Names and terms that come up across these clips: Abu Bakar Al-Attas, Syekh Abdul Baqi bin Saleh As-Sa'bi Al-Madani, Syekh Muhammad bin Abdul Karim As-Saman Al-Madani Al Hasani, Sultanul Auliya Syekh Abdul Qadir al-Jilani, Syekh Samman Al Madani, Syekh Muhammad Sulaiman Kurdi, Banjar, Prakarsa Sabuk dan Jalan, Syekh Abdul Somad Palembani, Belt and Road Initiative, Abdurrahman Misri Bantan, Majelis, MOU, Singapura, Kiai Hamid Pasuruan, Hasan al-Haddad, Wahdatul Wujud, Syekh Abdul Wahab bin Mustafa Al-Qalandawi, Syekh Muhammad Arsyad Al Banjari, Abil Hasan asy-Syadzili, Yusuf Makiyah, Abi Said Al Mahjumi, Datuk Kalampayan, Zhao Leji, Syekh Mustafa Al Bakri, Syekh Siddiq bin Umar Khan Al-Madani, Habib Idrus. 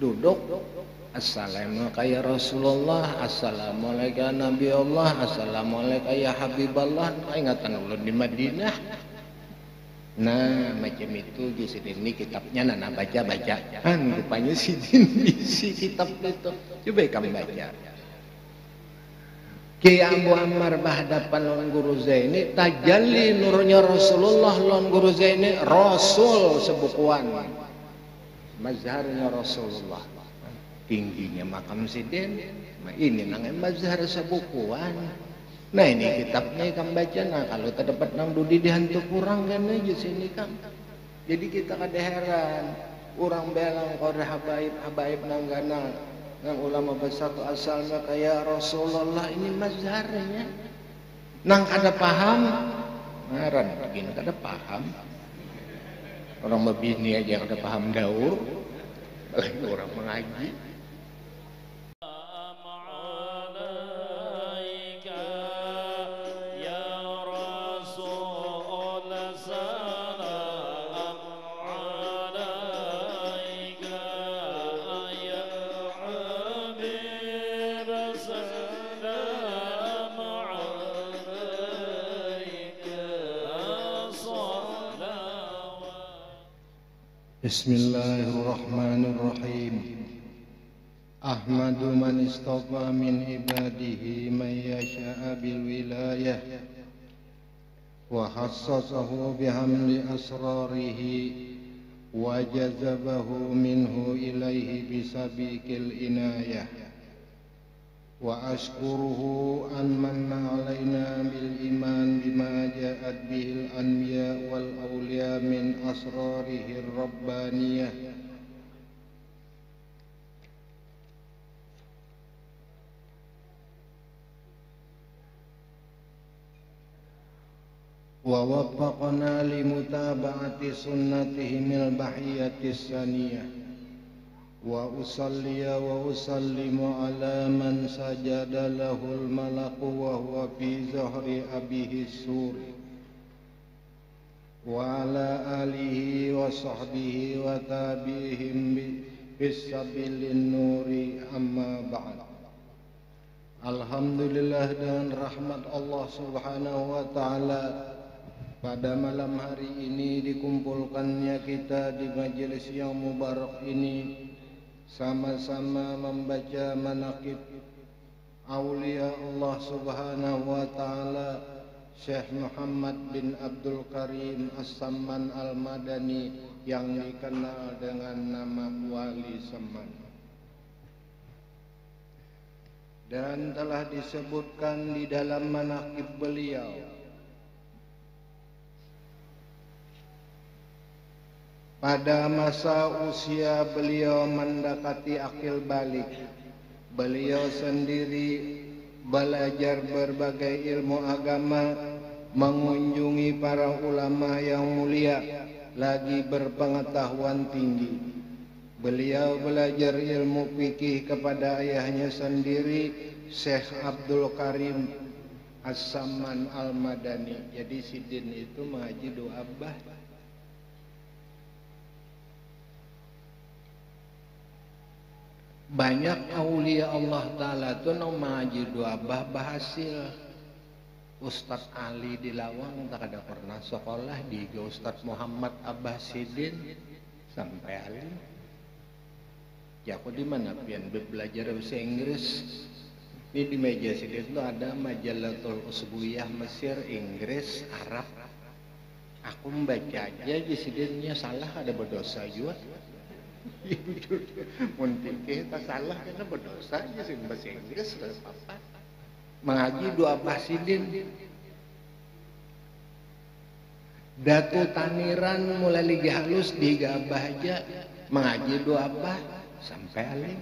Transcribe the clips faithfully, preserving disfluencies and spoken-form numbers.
duduk, assalamualaikum ya Rasulullah, assalamualaikum ya Nabi Allah, assalamualaikum ya Habiballah. Ingatan ulun di Madinah. Nah macam itu di sini kitabnya nana baca bacaan rupanya sini si kitab itu coba kamu baca. Kiai Abu Ammar bahadapan lawan Guru Zaini tajalli nurnya Rasulullah lawan Guru Zaini Rasul sebukuan mazharnya Rasulullah tingginya makam Sidin ini nang mazhar sebukuan. Nah ini kitabnya kamu baca. Nah kalau terdapat nang dudi dihantu kurang kan aja sini kan. Jadi kita kada heran orang belang kode habaib habaib nanggana. Nang ulama besar tu asalnya kayak Rasulullah ini mazharnya. Nang kada paham, ngaran begini kada paham. Orang mabini aja kada paham daur, lagi orang mengaji. Bismillahirrahmanirrahim. Ahmadu man istafa min ibadihi man yasha'a bil wilayah wa khassasahu bihamli asrarihi wa jazabahu minhu ilaihi bisabiqil inayah wa ashkuruhu an manna alaina bil iman bima ja'at bihil anbiya wal awliya min asrarihir rabbaniyah. Wa waffaqna li mutaba'ati sunnatihimil bahiyatis saniyah. Wa usalliya wa usallimu ala man sajada lahul malaku wa huwa fi zahri abihi suri wa ala alihi wa sahbihi wa tabi'ihim bisabilin nuri amma ba'd. Alhamdulillah dan rahmat Allah subhanahu wa ta'ala, pada malam hari ini dikumpulkannya kita di majelis yang mubarak ini sama-sama membaca Manaqib Auliya Allah subhanahu wa ta'ala Syekh Muhammad bin Abdul Karim As-Saman Al-Madani yang dikenal dengan nama Wali Samman. Dan telah disebutkan di dalam Manaqib beliau pada masa usia beliau mendekati akil balik, beliau sendiri belajar berbagai ilmu agama, mengunjungi para ulama yang mulia, lagi berpengetahuan tinggi. Beliau belajar ilmu fikih kepada ayahnya sendiri, Syekh Abdul Karim As-Saman Al-Madani. Jadi Sidin itu mengaji doa bah. Banyak aulia Allah Ta'ala itu no mengaji doa bah bahasil. Ustaz Ali di Lawang tak ada pernah sekolah di Ustaz Muhammad Abah Sidin sampai hari ini. Ya aku di mana pian belajar bahasa Inggris. Ini di meja Sidin itu ada Majalatul Usbuyah Mesir, Inggris, Arab. Aku membaca aja di Sidinnya salah ada berdosa juga. Muntiknya tak salah karena berdosa aja sih bahasa Inggris apa mengaji doa basidin. Datu Taniran mulai liga halus di gabah aja mengaji doa bah sampai alim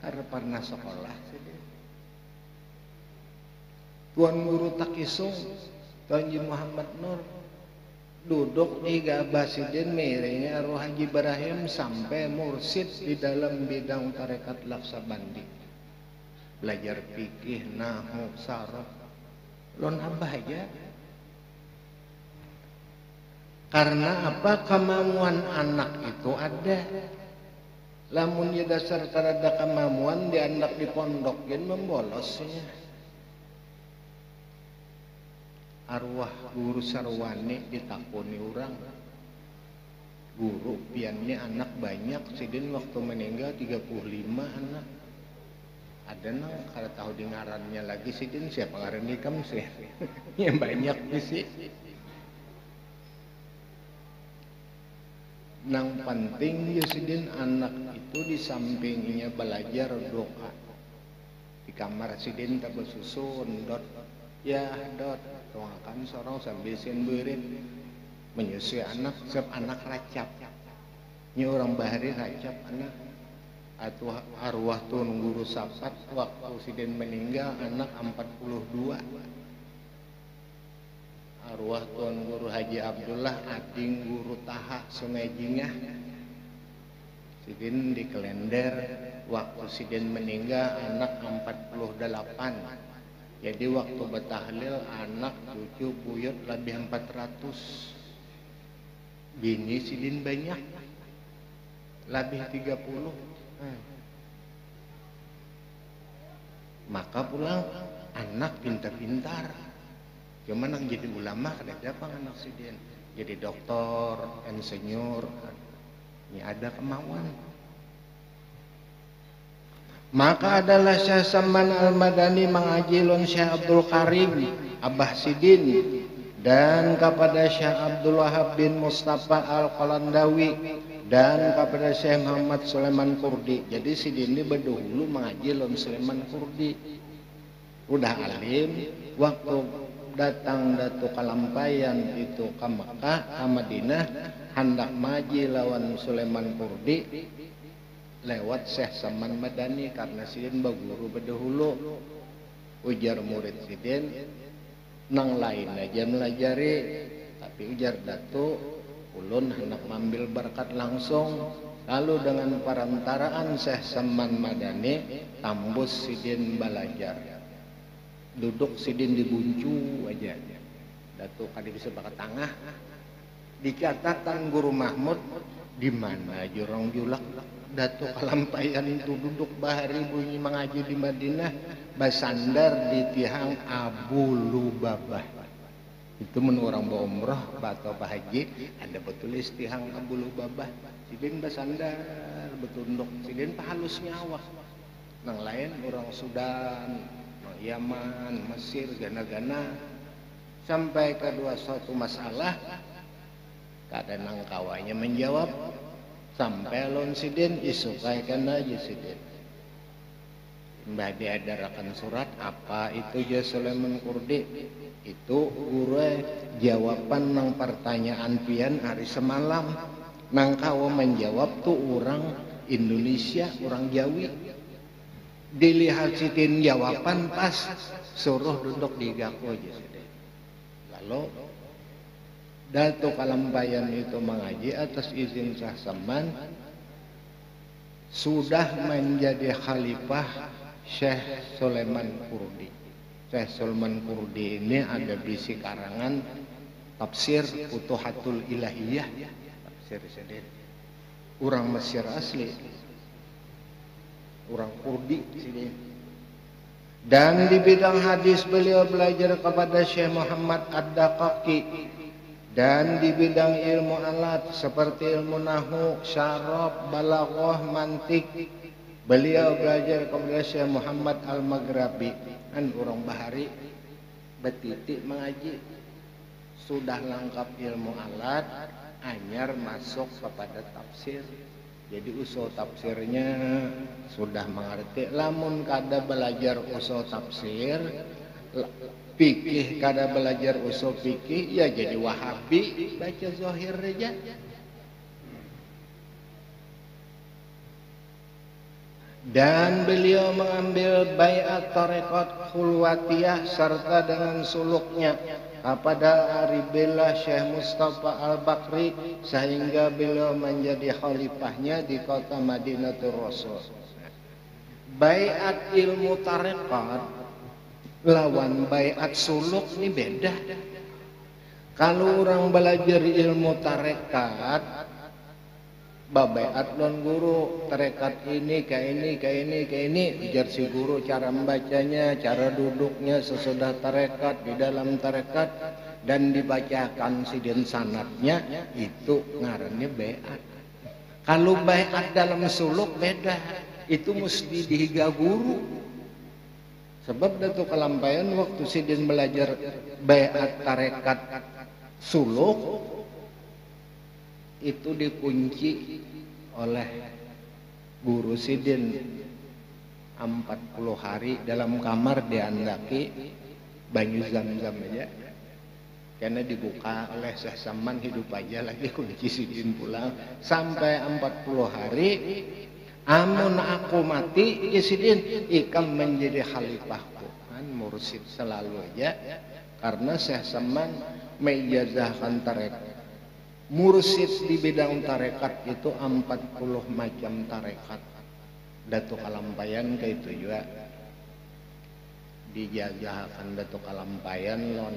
karena pernah sekolah. Tuan Guru Takisung Tuan Haji Muhammad Nur duduk di gabah Sidin miringnya Roh Haji Ibrahim sampai mursid di dalam bidang tarekat Laksabandi. Belajar fikih, nahu, saraf. Lon abah aja. Karena apa? Kemampuan anak itu ada. Lamun ya dasar tarada kamamuan diandak di pondok yen membolosnya. Arwah Guru Sarwani ditakoni urang. Guru piannya anak banyak, sidin waktu meninggal tiga puluh lima anak. Ada nang kada tahu dengarannya lagi sidin siapa ngaran nikam sih. Yang banyak sih. Nang penting Yusidin anak itu di sampingnya belajar doa di kamar Sidin tak bersusun dot ya dot tungakan seorang sambil simberit menyusui anak sebab anak racap ini orang bahari racap anak atau arwah tun Guru Sapat waktu Sidin meninggal anak empat puluh dua arwah tuan Guru Haji Abdullah ading Guru Taha Sungai Jingah sidin di kalender waktu sidin meninggal anak empat puluh delapan jadi waktu bertahlil anak cucu buyut lebih empat ratus bini sidin banyak lebih tiga puluh hmm. Maka pulang anak pintar-pintar cuman yang jadi ulama kada dapat anak sidin jadi doktor, insinyur ini ada kemauan maka adalah Syekh Saman Al-Madani mengajilun Syekh Abdul Karim Abah Sidin dan kepada Syekh Abdul Wahab bin Mustafa Al-Qalandawi dan kepada Syekh Muhammad Sulaiman Kurdi jadi sidin ini berdahulu mengajilun Sulaiman Kurdi udah alim waktu datang Datuk Kalampayan itu ke Mekah, ke Madinah handak maji lawan Sulaiman Kurdi lewat Syekh Saman Madani karena sidin baguru berdahulu ujar murid sidin nang lain aja melajari tapi ujar Datuk ulun hendak mambil berkat langsung lalu dengan perantaraan Syekh Saman Madani tambus sidin belajar duduk sidin dibuncu aja Datuk kada bisa pakai tangah dikatakan Guru Mahmud di mana jurang julak Datuk Kalampayan itu duduk bahari bunyi mengaji di Madinah basandar di tihang Abu Lubabah itu menurut orang umroh atau haji ada betulis tihang Abu Lubabah sidin basandar betunduk sidin pahalus nyawa nang lain orang Sudan Yaman, Mesir, gana-gana sampai kedua suatu masalah kada nang kawanya menjawab sampai lon sidin isukai kana aja sidin mbadi ada rakan surat apa itu ya Sulaiman Kurdi itu guru jawaban nang pertanyaan pian hari semalam nang kawa menjawab tuh orang Indonesia orang Jawi dilihat sidin jawaban pas suruh duduk di gako aja lalu Datuk Kalampayan itu mengaji atas izin Syekh Saman sudah menjadi khalifah Syekh Sulaiman Kurdi Syekh Sulaiman Kurdi ini ada bisi karangan tafsir Futuhatul Ilahiyah tafsir sidin orang Mesir asli orang Kurdi sini. Dan di bidang hadis beliau belajar kepada Syekh Muhammad Ad-Daqaqi dan di bidang ilmu alat seperti ilmu nahu, syarab, balaghah, mantik beliau belajar kepada Syekh Muhammad Al-Maghribi dan orang bahari betitik mengaji sudah lengkap ilmu alat anyar masuk kepada tafsir jadi usul tafsirnya sudah mengerti lamun kada belajar usul tafsir fikih kada belajar usul fikih ya jadi wahabi baca zahir aja dan beliau mengambil baiat tarekat khulwatiyah serta dengan suluknya kepada Aribillah Syekh Mustafa Al Bakri sehingga beliau menjadi khalifahnya di kota Madinatul Rasul. Baiat ilmu tarekat lawan baiat suluk ini beda. Kalau orang belajar ilmu tarekat Babayat non guru, tarekat ini, kayak ini, kayak ini, kayak ini. Ujar si guru cara membacanya, cara duduknya sesudah tarekat, di dalam tarekat. Dan dibacakan sidin sanatnya, itu ngarannya bayat. Kalau bayat dalam suluk beda, itu mesti dihiga guru. Sebab Datuk Kalampayan waktu sidin belajar bayat tarekat suluk, itu dikunci oleh guru sidin empat puluh hari dalam kamar diandaki banyu zam-zam aja, karena dibuka oleh Syekh Saman hidup aja lagi kunci sidin pulang sampai empat puluh hari. Amun aku mati sidin ikam menjadi khalifahku kan mursid selalu aja, karena Syekh Saman meijazahkan tarekat. Mursid di bidang tarekat itu empat puluh macam tarekat. Datuk Kalampayan ke itu juga dijazahkan Datuk Kalampayan lon.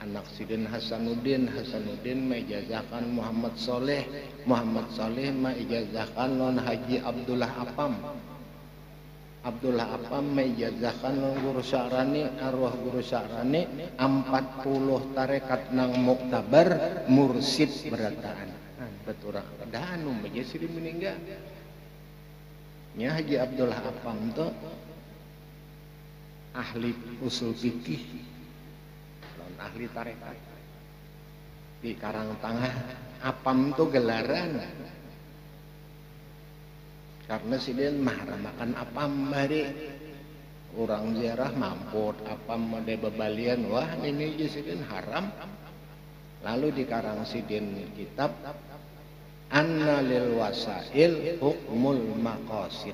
Anak sidin Hasanuddin, Hasanuddin meijazahkan Muhammad Soleh, Muhammad Soleh meijazahkan lon Haji Abdullah Apam, Abdullah Apam meijazahkan lon Guru Sarwani, arwah Guru Sarwani. Empat puluh tarekat nang muktabar mursid berataan. Beturang dah anu Majelis meninggal. Nya Haji Abdullah Apam tu ahli usul fikih, lon ahli tarekat di Karangtengah. Apam tu gelaran. Karena sidin mahram makan apam bari orang ziarah mamput apam mode bebalian, wah ini je sidin haram. Lalu di karang sidin kitab anna lil wasail hukmul maqasid,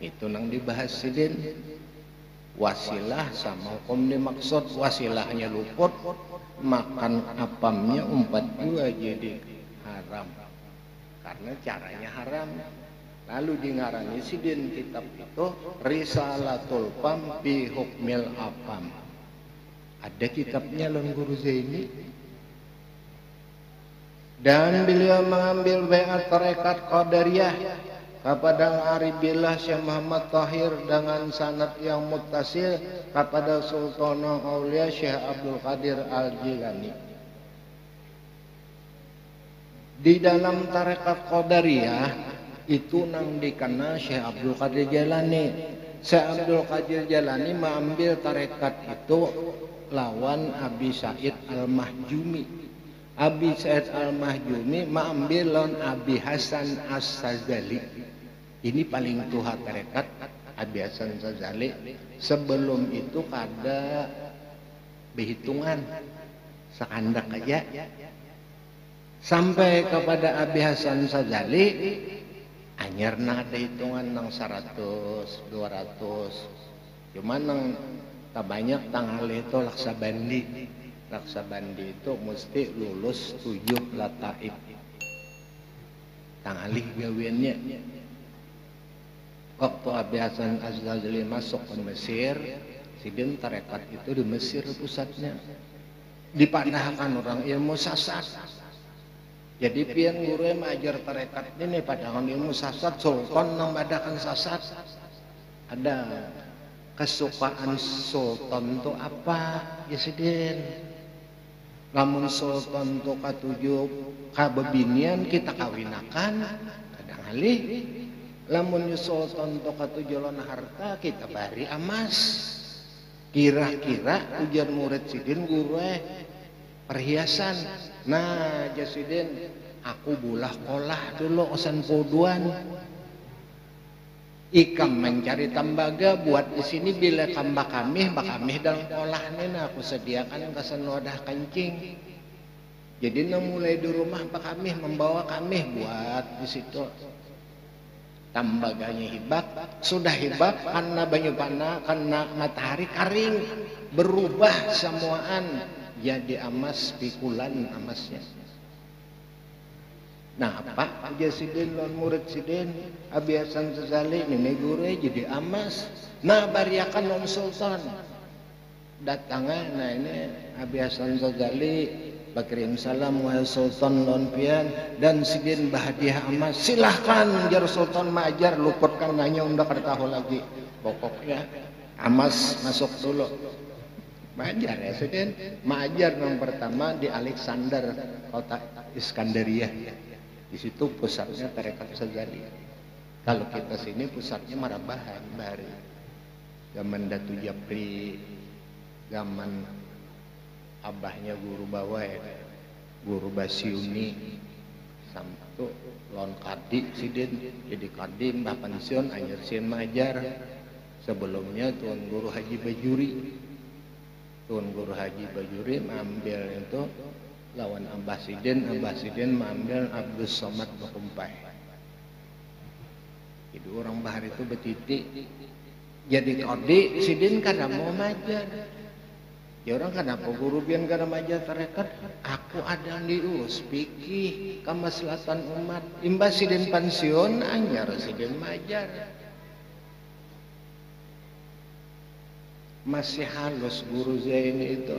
itu nang dibahas sidin wasilah sama hukum dimaksud. Wasilahnya luput, makan apamnya umpat dua jadi haram karena caranya haram. Lalu di ngarangi sidin kitab itu Risalatul Pam bi Hukmil Apam. Ada kitabnya lon Guru Zaini. Dan beliau mengambil baiat tarekat Qadariyah kepada Aribillah Syekh Muhammad Thahir dengan sanad yang muttasil kepada Sultanul Auliya Syekh Abdul Qadir al-Jilani. Di dalam tarekat Qadariyah itu nang dikenal Syekh Abdul Qadir Jilani. Syekh Abdul Qadir Jilani mengambil tarekat itu lawan Abi Said Al Mahjumi. Abi Said Al Mahjumi mengambil lawan Abil Hasan asy-Syadzili. Ini paling tua tarekat Abil Hasan asy-Syadzili. Sebelum itu kada berhitungan, sekandak aja. Sampai kepada Abil Hasan asy-Syadzili anyar na ada hitungan nang seratus, dua ratus. Cuman nang tak banyak tangal itu laksa bandi. Laksa bandi itu mesti lulus tujuh lataib. Tangalih gawiannya. Waktu Abil Hasan asy-Syadzili masuk ke Mesir, sidin tarekat itu di Mesir pusatnya. Dipandahkan orang ilmu sasat. Jadi pian guru yang mengajar tarekat ini padahal ilmu sasat, sultan membadakan sasat. Ada kesukaan sultan itu apa? Ya sidin. Lamun sultan itu katujuh kabebinian kita kawinakan. Kadang alih. Lamun sultan itu katujuh lon harta kita bari emas. Kira-kira ujar murid sidin guru perhiasan. Nah, jasidin, aku bulah kolah dulu osan poduan. Ikam mencari tambaga buat di sini bila kamba kami, bakamih dalam kolah nena aku sediakan kesan wadah kancing. Jadi nah mulai di rumah pak kami membawa kami buat di situ tambaganya hibak, sudah hibak karena banyu panah, karena matahari kering berubah semuaan. Jadi emas pikulan emasnya. Nah apa aja sidin lon murid sidin Abil Hasan asy-Syadzili ini gure jadi emas. Nah bariakan om sultan datangnya. Nah ini Abil Hasan asy-Syadzili Bakrin salam wahai Sultan Lonpian dan Sidin Bahadiah Ahmad, silahkan jar Sultan Majar luput kang nanya undak tahu lagi pokoknya Amas masuk dulu Majar ya Sidin Majar yang pertama di Alexander kota Iskandaria, di situ pusatnya tarekat Syadzili. Kalau kita sini pusatnya Marabahan Bari, zaman Datu Japri, zaman abahnya Guru Bawai, Guru Basiuni, sampai lon kadi sidin, jadi kadi mbah pensiun anjir sin Majar. Sebelumnya Tuan Guru Haji Bajuri, Tuan Guru Haji Bajuri mengambil itu lawan Abah Sidin, Abah Sidin mengambil Abdul Somad Palembani. Jadi orang Bahar itu betitik, jadi kodi Sidin karena mau Majar. Ya orang kenapa guru bian karena Majar tarekat? Aku ada dius pikih kemaslahatan umat. Imbas Sidin pensiun anyar Sidin Majar. Masih halus Guru Zaini itu,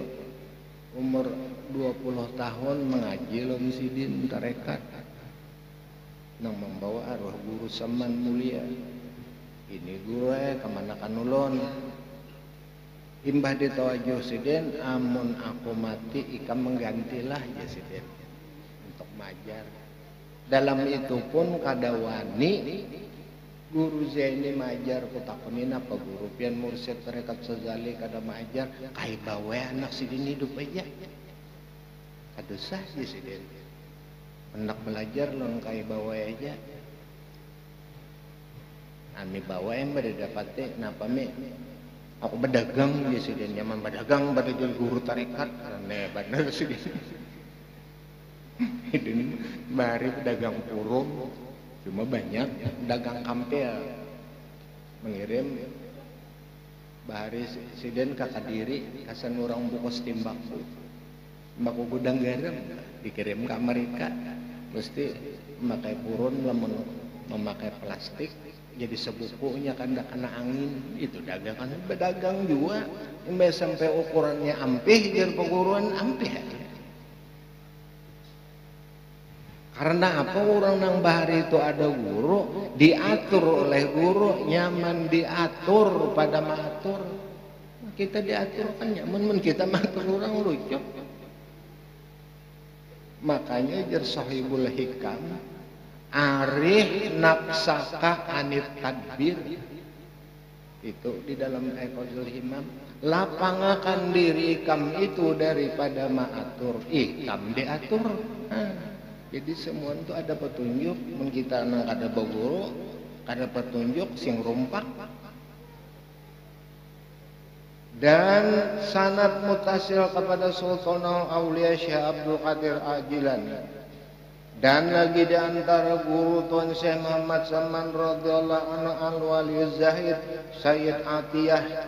umur dua puluh tahun mengaji lom Sidin tarekat. Nang membawa arwah Guru Samman mulia. Ini guru eh kemana kanulon? Imbah ditawajuh Sidin, amun aku mati ikam menggantilah ya Sidin untuk Majar. Dalam itu pun kadawani Guru Zaini Majar kutakunin apa guru pian mursyid tarekat Syadzili kada Majar kai bawe anak Sidin hidup aja kadusah ya Sidin anak belajar lon kai bawe aja ani bawe yang berdapati napa mi aku berdagang ya Sidin, nyaman berdagang pada jual guru tarekat karena benar Sidin ini bari pedagang kurung cuma banyak pedagang kampil mengirim bari Sidin kakak diri kasan orang bungkus timbaku timbaku gudang garam dikirim ke Amerika mesti memakai kurun lamun memakai plastik jadi sebukunya kan gak kena angin itu dagang kan berdagang juga sampai ukurannya ampih jadi perguruan ampih karena apa orang nang bahari itu ada guru diatur oleh guru nyaman diatur pada mengatur kita diatur kan nyaman kita mengatur orang lucu makanya jar Sahibul Hikam arih nafsaka anit tadbir itu di dalam Ekodul Himam lapangakan diri ikam itu daripada ma'atur ikam diatur nah, jadi semua itu ada petunjuk kita anak ada baguru ada petunjuk sing rumpak dan sanad mutasil kepada Sultanul Auliya Syekh Abdul Qadir al-Jilani. Dan lagi di antara guru Tuan Syekh Muhammad Salman radhiyallahu anhu al-Wali Zahid Sayyid Atiyah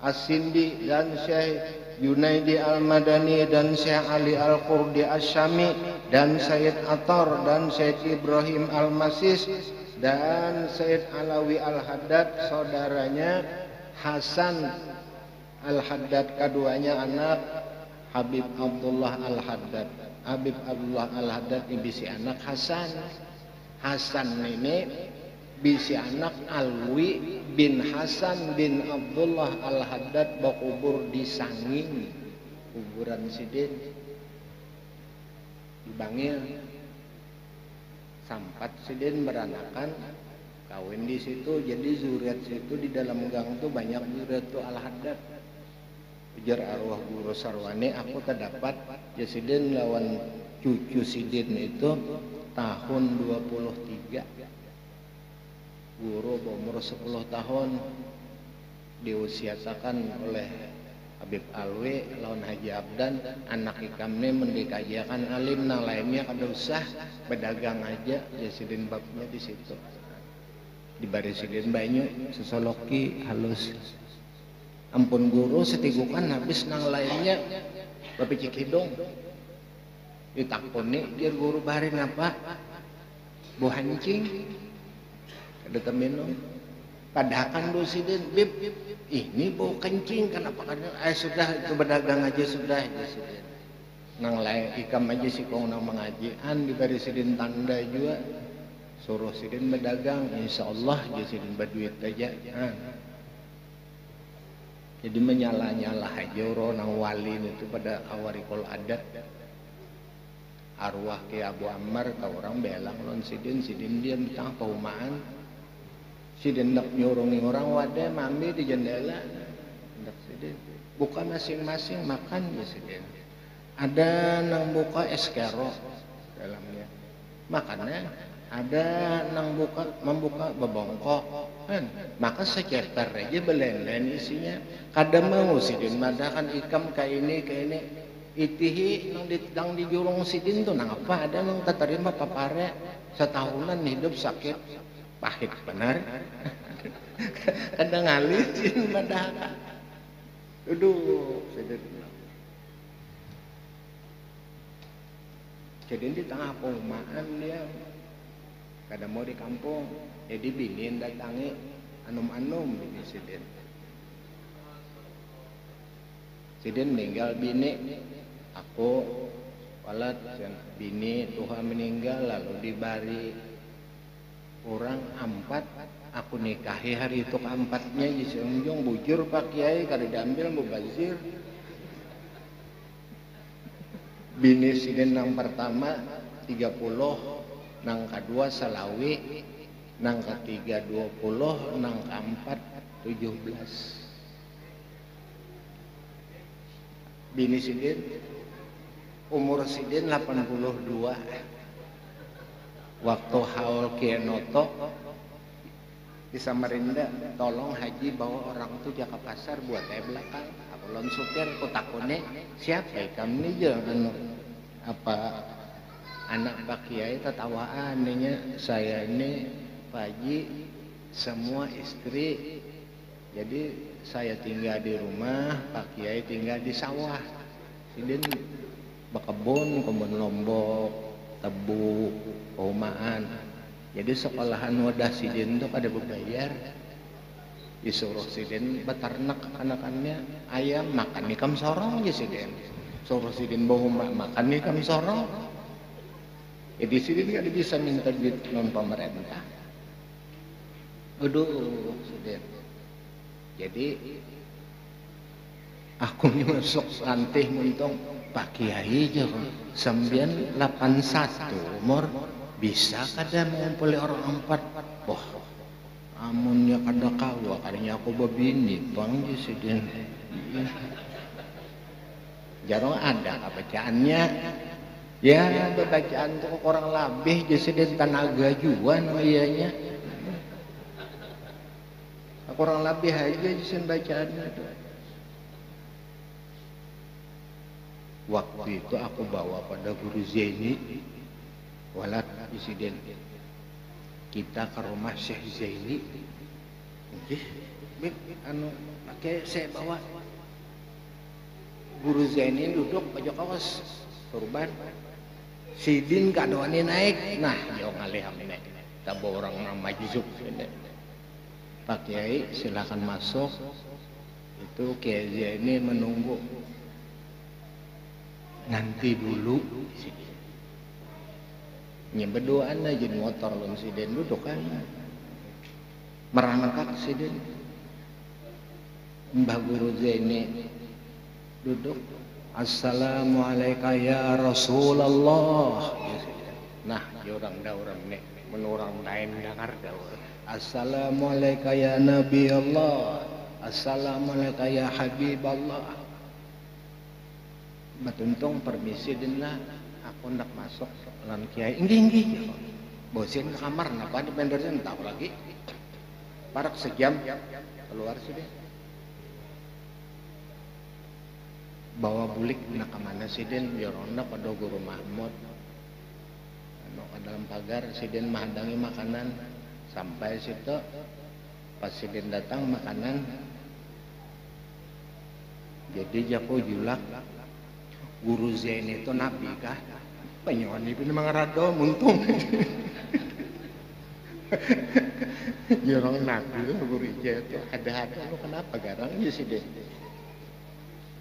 As-Sindi dan Syekh Junaidi Al-Madani dan Syekh Ali Al-Qurdi As-Syami dan Syekh Attar dan Syekh Ibrahim Al-Masis dan Syekh Alawi al-Haddad saudaranya Hasan al-Haddad keduanya anak Habib Abdullah al-Haddad. Habib Abdullah al-Haddad ini bisi anak Hasan. Hasan ini bisi anak Alwi bin Hasan bin Abdullah al-Haddad bakubur di Sangin kuburan Sidin di Bangil sampat Sidin beranakan kawin di situ jadi zuriat situ di dalam gang itu banyak zuriat itu al-Haddad. Ujar arwah Guru Sarwani aku terdapat ya Sidin lawan cucu Sidin itu tahun dua puluh tiga guru berumur sepuluh tahun diusiakan oleh Habib Alwi lawan Haji Abdan anak ikam ini mendikajikan alim nah lainnya kada usah berdagang aja ya Sidin babnya di situ di bari Sidin banyu sesoloki halus ampun guru setigukan habis nang lainnya bapak cik hidung ditakoni biar guru bari ngapa bu hancing kada temenung padakan do Sidin bib ini bau kencing kenapa kada eh sudah itu berdagang aja sudah ya Sidin nang lain ikam aja sih kong nang mengajian diberi sidin tanda juga, suruh sidin berdagang, insya Allah jadi sidin berduit aja. Nah. Jadi menyala-nyala aja orang nang wali itu pada awarikul adat. Arwah ke Abu Ammar kau orang belang lon sidin, sidin dia tentang perumahan, sidin nak nyurungi orang wadah mami di jendela, nak sidin buka masing-masing makan ya sidin. Ada nang buka es kero dalamnya makannya, ada nang buka membuka bebongkok kan maka secerper aja belenden isinya kadang mau sidin madakan ikam ke ini ke ini itihi nang di nang di jurung sidin tuh nang apa ada nang keterima papare setahunan hidup sakit pahit benar kadang ngalicin madakan aduh sidin. Jadi di tengah perumahan dia kada mau di kampung jadi binin datangi anum-anum bini sidin sidin meninggal bini aku walat bini Tuhan meninggal lalu dibari orang ampat aku nikahi hari itu keempatnya jisunjung bujur pak kiai kada diambil mubazir. Bini sidin nang pertama tiga puluh, nang kedua salawi, nang ketiga dua puluh, nang keempat tujuh belas. Bini sidin umur sidin delapan puluh dua. Waktu haul kienoto di Samarinda, tolong haji bawa orang tuh dia ke pasar buat saya belakang. Lon supir kotakone siapa ikam ni jangan apa anak Pak Kiai tertawaan nanya saya ini pagi semua istri jadi saya tinggal di rumah Pak Kiai tinggal di sawah sidin bekebun kebun lombok tebu perumahan jadi sekolahan wadah sidin itu kada berbayar. Disuruh sidin beternak anak-anaknya ayam makan ikam sorong aja sidin suruh sidin bahu makan ikam sorong jadi sidin gak bisa minta duit non pemerintah aduh sidin jadi aku nyusuk santih untung Pak Kiai sembilan delapan satu umur bisa kadang mengumpuli orang empat boh amunnya kada kawa kadangnya aku bebini bang sidin jarang ada kebacaannya ya bacaan tuh orang labih sidin tenaga juan iyanya aku orang labih aja sidin bacaannya tuh. Waktu itu aku bawa pada Guru Zaini walat sidin kita ke rumah Syekh Zaini bib anu pakai saya bawa Guru Zaini duduk pojok kawas turban sidin gak doani naik nah yo ngalih ame naik kita bawa orang nama Yusuf Pak Kiai silahkan masuk itu Kiai Zaini menunggu nanti dulu nya berdoaan aja di motor lon sidin duduk kan merangkak sidin Mbah Guru Zaini duduk assalamualaikum ya Rasulullah nah ya orang da orang nek mun urang lain dengar da assalamualaikum ya Nabi Allah assalamualaikum ya Habib Allah matuntung permisi dinlah aku ndak masuk lan kiai inggih-inggih bosin ke kamar napa di pendernya entah lagi parak sejam keluar sudah bawa bulik nak kemana sidin biarona pada Guru Mahmud anu ke dalam pagar sidin menghadangi makanan sampai situ pas sidin datang makanan jadi japo julak Guru Zaini itu nabi kah? Penyoan itu memang rado muntung. Jorong nabi lah Guru Zaini itu ada-ada. Kenapa garangnya sih deh?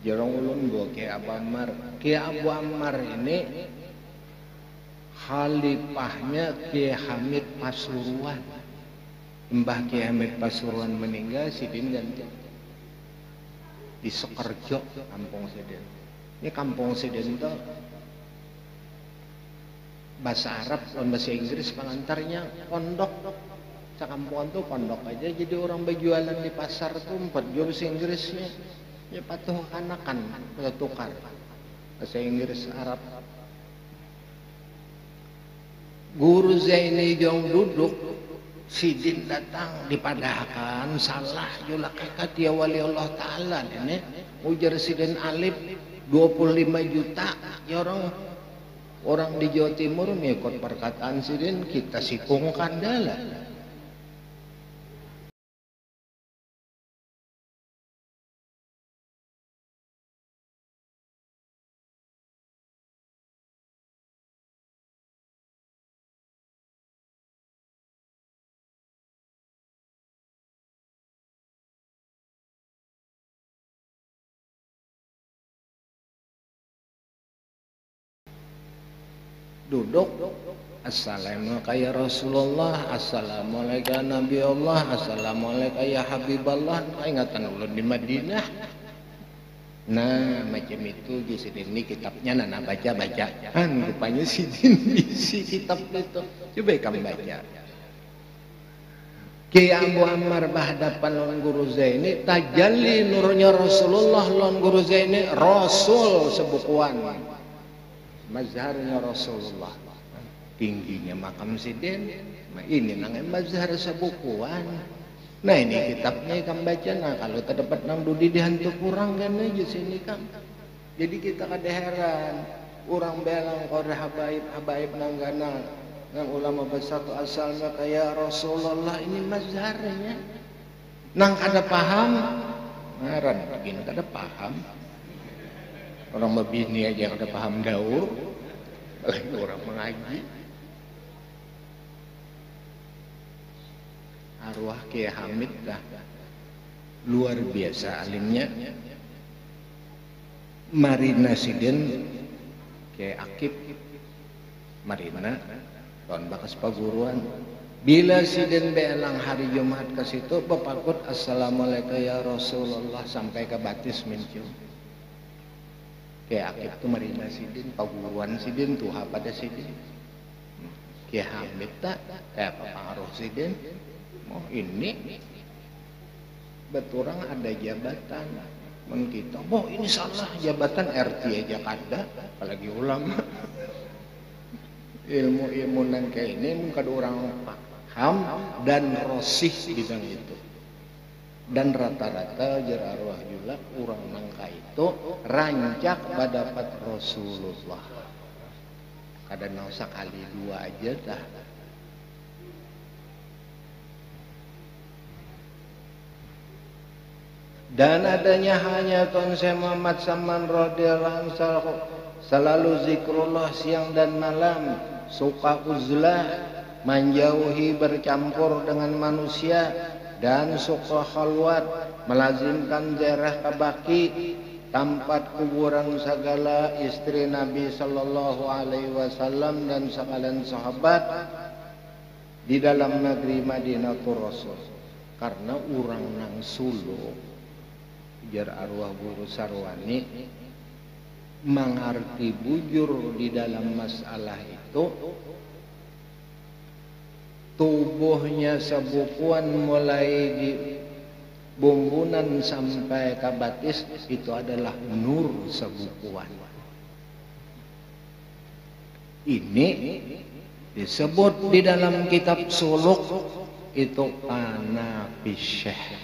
Jarang ulun gua Kiai Abu Ammar. Kiai Abu Ammar ini khalifahnya Kiai Hamid Pasuruan. Mbah Kiai Hamid Pasuruan meninggal, sidin ganti di Sekerjo, kampung Siden. Ini kampung Siden itu bahasa Arab dan bahasa Inggris pengantarnya pondok. Sekampungan tuh pondok aja, jadi orang berjualan di pasar tuh empat jual bahasa Inggrisnya. Ya patuh kanakan, kita tukar bahasa Inggris Arab. Guru Zaini jong duduk, sidin datang dipadahkan salah jula kakak dia wali Allah Ta'ala ini ujar sidin alif dua puluh lima juta ya orang orang di Jawa Timur mengikut perkataan sidin kita sikung kandala. Duduk, assalamualaikum ya Rasulullah, assalamualaikum ya Nabi Allah, assalamualaikum ya Habiballah. Ingatan ulun di Madinah. Nah macam itu di sini ini kitabnya Nana baca baca. An rupanya sini isi kitab itu. Coba kamu baca. Kiai Abu Ammar bahadapan lawan Guru Zaini tajalli nurnya Rasulullah lawan Guru Zaini Rasul sebukuan. Mazharnya Rasulullah, tingginya makam Sidin. Nah, ini nang mazhar sebukuan. Nah ini kitabnya kamu baca. Nah kalau terdapat nang dudi dihantu kurang kan aja sini kam. Jadi kita kada heran orang belang kau habaib habaib nanggana nang ulama besar tu asalnya kayak Rasulullah ini mazharnya. Nang kada paham, heran begini kada paham. Orang mabini aja yang udah paham daur, apalagi orang mengaji. Arwah Kiai Hamid lah, luar biasa alimnya. Marina Sidin, Kiai Akib, Marina, tahun bakas paguruan. Bila Sidin belang hari Jumat ke situ, bapakut assalamualaikum ya Rasulullah sampai ke batis mencium. Kiai Akib tu Marina Sidin, Paguruan Sidin, Tuha pada Sidin. Kiai Hamid tak, eh Pengaruh Sidin. Oh ini, beturang ada jabatan mengkita. Oh ini salah jabatan R T aja kada, apalagi ulama. Ilmu-ilmu nang kayak ini mungkin ada orang paham dan rosih bidang itu. Dan rata-rata jerarwah julak orang nangka itu rancak badapat Rasulullah. Kadang nausak kali dua aja dah. Dan adanya hanya Tuan Syekh Muhammad Saman Radhiyallahu Anhu selalu zikrullah siang dan malam, suka uzlah, menjauhi bercampur dengan manusia. Dan suka khalwat melazimkan ziarah ke baki tempat kuburan segala istri Nabi sallallahu alaihi wasallam dan sekalian sahabat di dalam negeri Madinatul Rasul. Karena urang nang sulu ujar arwah Guru Sarwani mengerti bujur di dalam masalah itu. Tubuhnya sebukuan mulai di bumbunan sampai ke batis itu adalah nur sebukuan. Ini disebut di dalam kitab suluk itu anabisyah.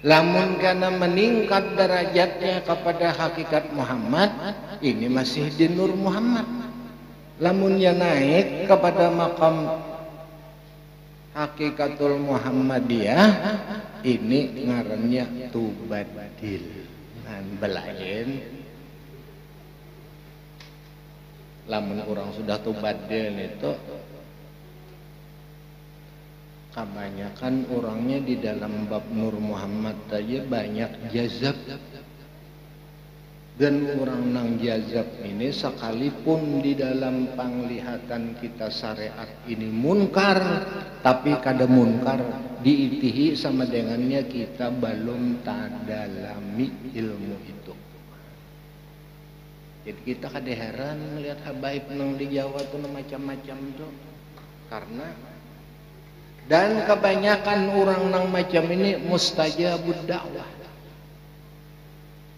Lamun karena meningkat derajatnya kepada hakikat Muhammad, ini masih di nur Muhammad. Lamunnya naik kepada makam hakikatul Muhammadiyah ini ngarannya tubadil dan belain. Lamun orang sudah tubadil itu kebanyakan orangnya di dalam bab Nur Muhammad aja banyak jazab Dan orang nang jazab ini sekalipun di dalam penglihatan kita syariat ini munkar, tapi kada munkar diitihi sama dengannya kita belum tadalami ilmu itu. Jadi kita kada heran melihat habaib nang di Jawa itu macam-macam tuh, karena dan kebanyakan orang nang macam ini mustajabud dakwah.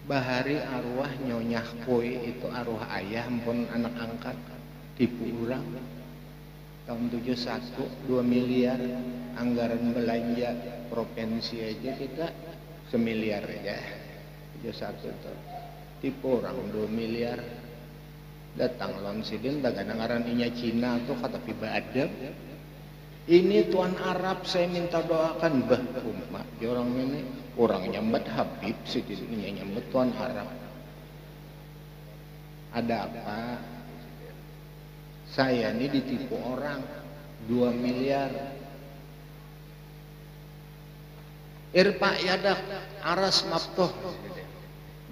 Bahari arwah nyonyah koi itu arwah ayah pun anak angkat tipu orang tahun tujuh puluh satu dua miliar anggaran belanja provinsi aja kita semiliar aja tujuh puluh satu tuh tipu orang dua miliar datang lawan sidin tak ngaran inya Cina tuh kata piba adab ini tuan Arab saya minta doakan bah umat orang ini orang nyambat Habib sedikitnya nyambat tuan Arab ada apa saya ini ditipu orang dua miliar irpa yadak aras maftuh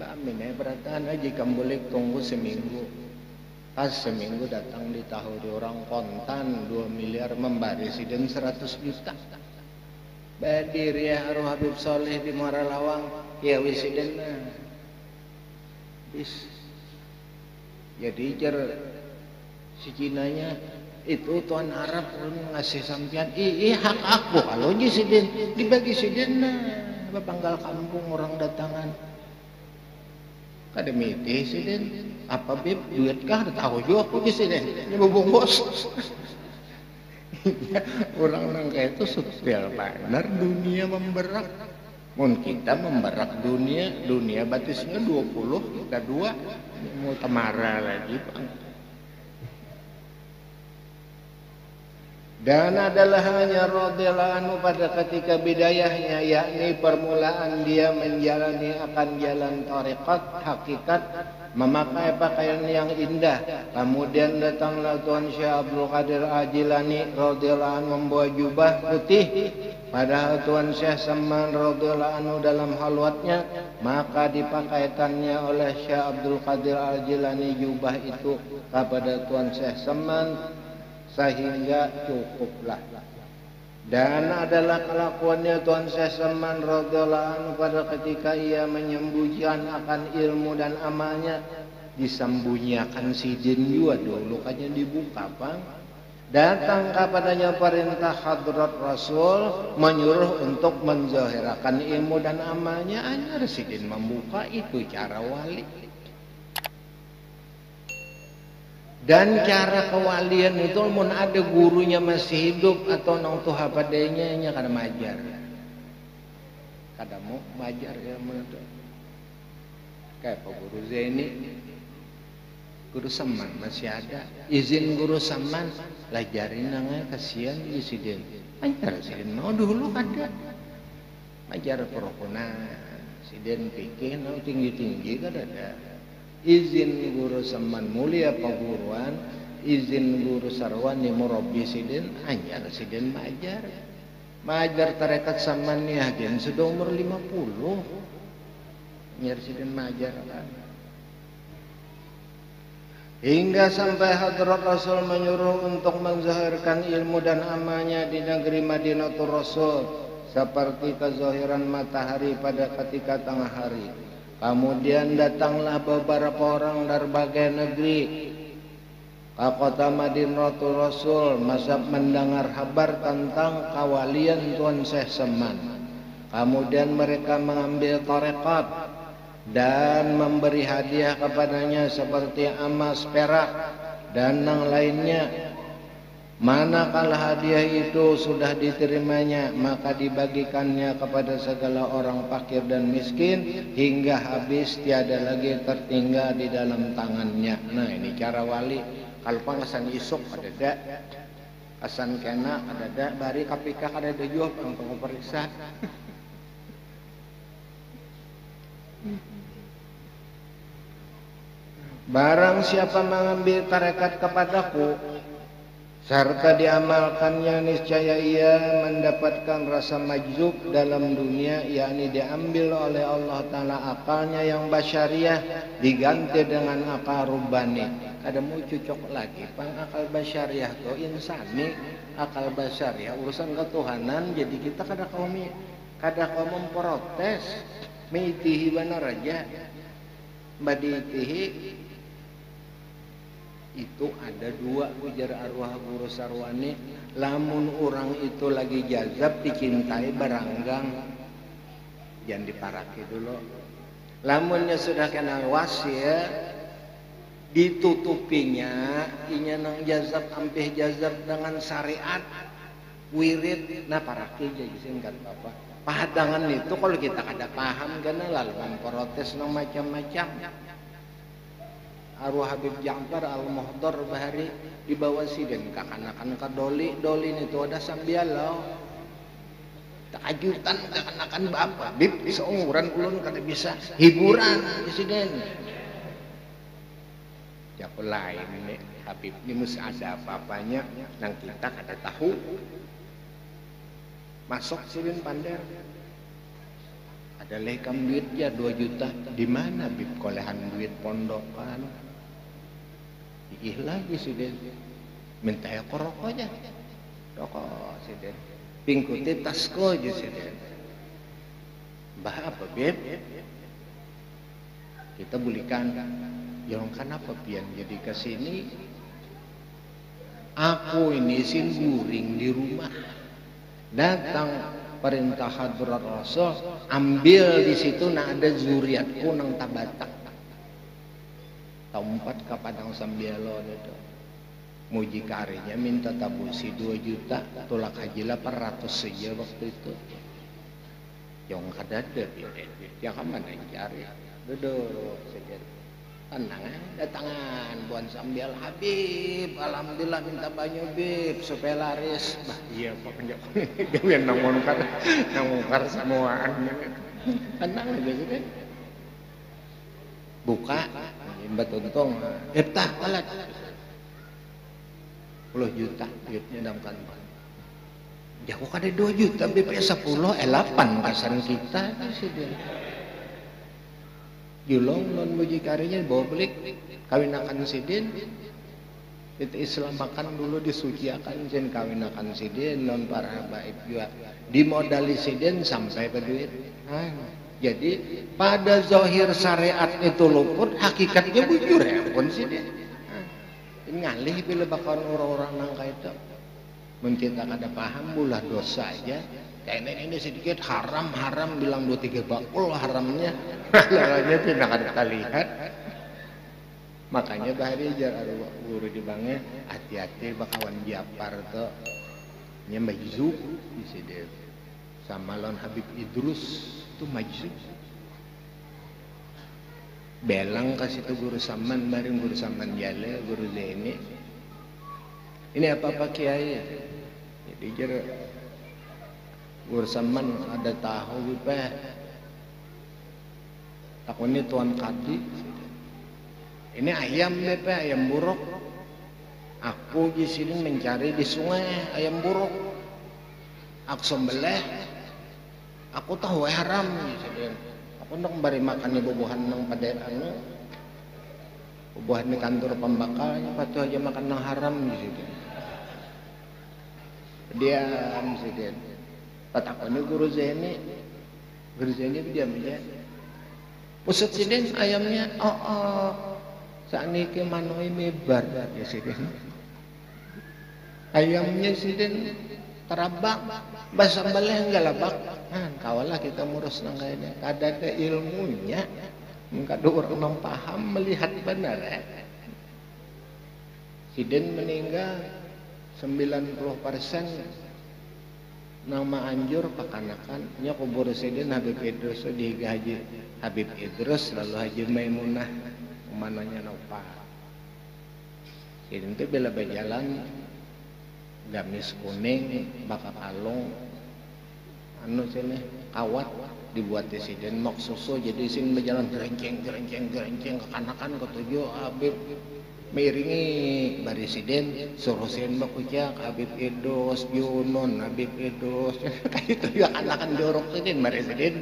bamin ya berataan aja kamu boleh tunggu seminggu pas seminggu datang ditahuri orang kontan dua miliar membarisi dan seratus juta Badir ya Aruh Habib Soleh di Muara Lawang ya wisidena bis jadi cer si Cinanya itu tuan Arab ngasih sampian ih hak aku kalau disiden dibagi sidena bapanggal kampung orang datangan kada mitih siden apa bib duit kah tahu juga aku disiden ini bobongos orang-orang kayak itu subtil benar dunia memberak mun kita memberak dunia dunia batisnya dua puluh kita dua mau temara lagi bang. Dan adalah hanya radhiyallahu anhu pada ketika bidayahnya yakni permulaan dia menjalani akan jalan tarekat hakikat memakai pakaian yang indah. Kemudian datanglah Tuan Syekh Abdul Qadir al-Jilani radhiyallahu anhu membawa jubah putih. Padahal Tuan Syekh Samman radhiyallahu anhu dalam halwatnya maka dipakaitannya oleh Syekh Abdul Qadir al-Jilani jubah itu kepada Tuan Syekh Samman sehingga cukuplah. Dan adalah kelakuannya Tuan Syekh Salman radhiyallahu anhu pada ketika ia menyembunyikan akan ilmu dan amalnya disembunyikan sidin juga dulu lukanya dibuka bang. Datang kepadanya perintah hadrat Rasul menyuruh untuk menzahirakan ilmu dan amalnya hanya sidin membuka itu cara wali. Dan cara kewalian itu mun ada gurunya masih hidup atau nang tuha padanya nya kada majar. Kada mau majar ya mun itu. Kayak Pak Guru Zaini. Guru Samman masih ada. Izin Guru Samman lajarin nang kasihan insiden. Majar sidin mau dulu kada. Majar perokona. Sidin pikir nang tinggi-tinggi kada ada. Izin Guru Samman mulia paguruan, izin Guru Sarwani murabbi sidin, anyar sidin majar. Majar tarekat Samman nih agen sudah umur lima puluh. Anyar sidin majar kan. Hingga sampai hadrat Rasul menyuruh untuk menzahirkan ilmu dan amalnya di negeri Madinatul Rasul seperti kezahiran matahari pada ketika tengah hari. Kemudian datanglah beberapa orang dari berbagai negeri ke kota Madinatul Rasul masa mendengar kabar tentang kewalian Tuan Syekh Samman. Kemudian mereka mengambil tarekat dan memberi hadiah kepadanya seperti emas, perak dan yang lainnya. Manakala hadiah itu sudah diterimanya, maka dibagikannya kepada segala orang fakir dan miskin hingga habis tiada lagi tertinggal di dalam tangannya. Nah ini cara wali. Kalpang asan isuk kadada, asan kena kadada, bari kapika kadada jawab untuk memperiksa. Barang siapa mengambil tarekat kepadaku Serta diamalkannya niscaya ia mendapatkan rasa majzub dalam dunia, yakni diambil oleh Allah Ta'ala akalnya yang basyariah diganti dengan akal rubani. Ada mau cocok lagi pang akal basyariah tuh insani, akal basyariah urusan ketuhanan. Jadi kita kada kaum kada kaum memprotes mitihi bana raja baditihi. Itu ada dua ujar arwah Guru Sarwani, lamun orang itu lagi jazab dicintai baranggang jangan diparaki dulu, lamunnya sudah kena wasia ditutupinya inya nang jazab ampih jazab dengan syariat wirid nah paraki jajisin kan bapak pahadangan itu kalau kita kada paham karena lalu memprotes nang macam-macam. Arwah Habib Ja'far Al-Muhdar Bahari dibawa sidin kekanak-kanak ke doli doli ini tuh ada sambialau tajutan kekanak-kanak bapak Habib seumuran ulun kada bisa hiburan sidin siapa lain nih Habib ini mesti ada apa-apanya yang kita kada tahu masuk sidin pandai ada lekam duitnya dua juta di mana Habib kolehan duit pondokan ih lagi siden minta ya rokok aja rokok siden pingkuti tasko aja siden bah apa Beb kita bulikan yang kenapa pian jadi kesini aku ini sin guring di rumah datang perintah hadrat Rasul ambil di situ nah ada zuriatku nang tabatak tempat ke padang sambialo itu muji karinya minta tabusi dua juta tulak haji delapan ratus saja waktu itu yang kada ada ya kaman yang cari duduk tenang ya datangan buan sambial Habib alhamdulillah minta banyu Bib supaya laris bah iya pak yang nangungkar nangungkar semuaan tenang aja gitu buka Mbak Tuntong Iptah alat sepuluh juta duitnya dalam kantor ya kok ada dua juta B P S sepuluh elapan kasan kita julong non mujikarinya bawa belik kawinakan sidin itu islamakan dulu disuciakan jen kawinakan sidin non para baik juga dimodali sidin sampai berduit ah. Jadi pada zahir syariat itu luput hakikatnya bujur ya pun sih dia ngalih bila bakal orang-orang nangka itu mencinta kada paham bulah dosa aja kayaknya ini sedikit haram-haram bilang dua tiga bakul haramnya halalnya tidak kada kalihat makanya bahari jar arwah guru di bangnya hati-hati bakawan Japar tuh nyembah Yusuf di sini sama lawan Habib Idrus itu maju belang kasih itu Guru Samman bareng Guru Samman Jale Guru Zaini ini apa-apa kiai jadi jar Guru Samman ada tahu bipeh takutnya tuan kadi ini ayam bipeh ayam buruk aku di sini mencari di sungai ayam buruk aku sembelih aku tahu haram gitu. Aku nak bari makan bubuhan nang pada anu bubuhan di kantor pembakalnya patuh aja makan nang haram gitu. Diam sidin patakone Guru Zaini Guru Zaini diam aja pusat sidin ayamnya oh oh sakniki manoi mebar ya sidin ayamnya sidin terabak bahasa beleh enggak labak nah, kawalah kita murus nanggainya kada ada ilmunya kada orang nang paham melihat benar eh. Sidin meninggal sembilan puluh persen nama anjur pakanakan nya kubur sidin Habib Idrus di Haji Habib Idrus lalu Haji Maimunah mananya nopah sidin itu bila berjalan gamis kuning bakal kalung anu sini kawat dibuat disiden mok susu jadi sini berjalan gerenceng gerenceng gerenceng kekanakan ketujuh Habib miringi barisiden surusin bakujak Habib Idrus Yunun Habib Idrus itu ya anakan jorok ini barisiden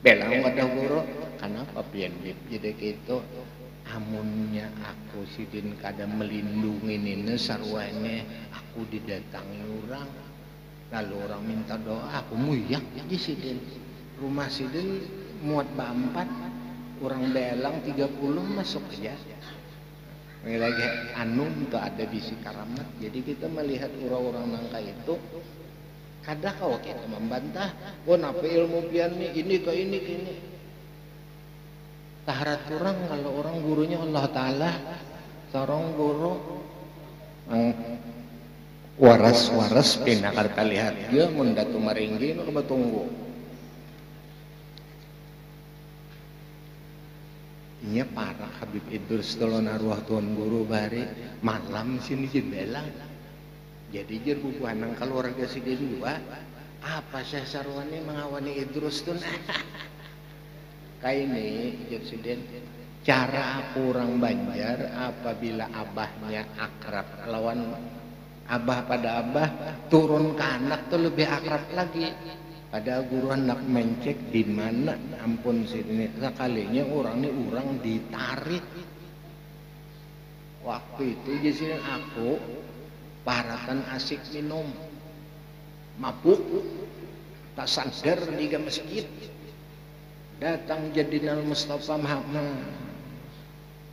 belang wadah guru kenapa pian bib jadi gitu amunnya aku sidin kadang melindungi ini sarwanya aku didatangi orang lalu orang minta doa aku muyak di sidin rumah sidin muat bampat orang belang tiga puluh masuk aja lagi anu untuk ada bisi karamat jadi kita melihat orang-orang nangka itu kadang kalau kita membantah oh napa ilmu pian ini ke ini ke ini taharat orang kalau orang gurunya Allah Ta'ala seorang guru waras-waras pindah karta lihat dia mendatu maringgi maka tunggu iya para Habib Idrus tolona ruah tuan guru bari malam sini jembelang jadi jer buku anang kalau orang kesini dua apa Syekh Sarwani mengawani Idrus tuh kayak ini jepsiden cara aku orang Banjar apabila abahnya akrab lawan abah pada abah turun ke anak tuh lebih akrab lagi ada guru anak mencek di mana ampun sini sekalinya orang ini orang ditarik waktu itu jadi aku paratan asik minum mabuk tak sadar di masjid datang jadi Al Mustafa Muhammad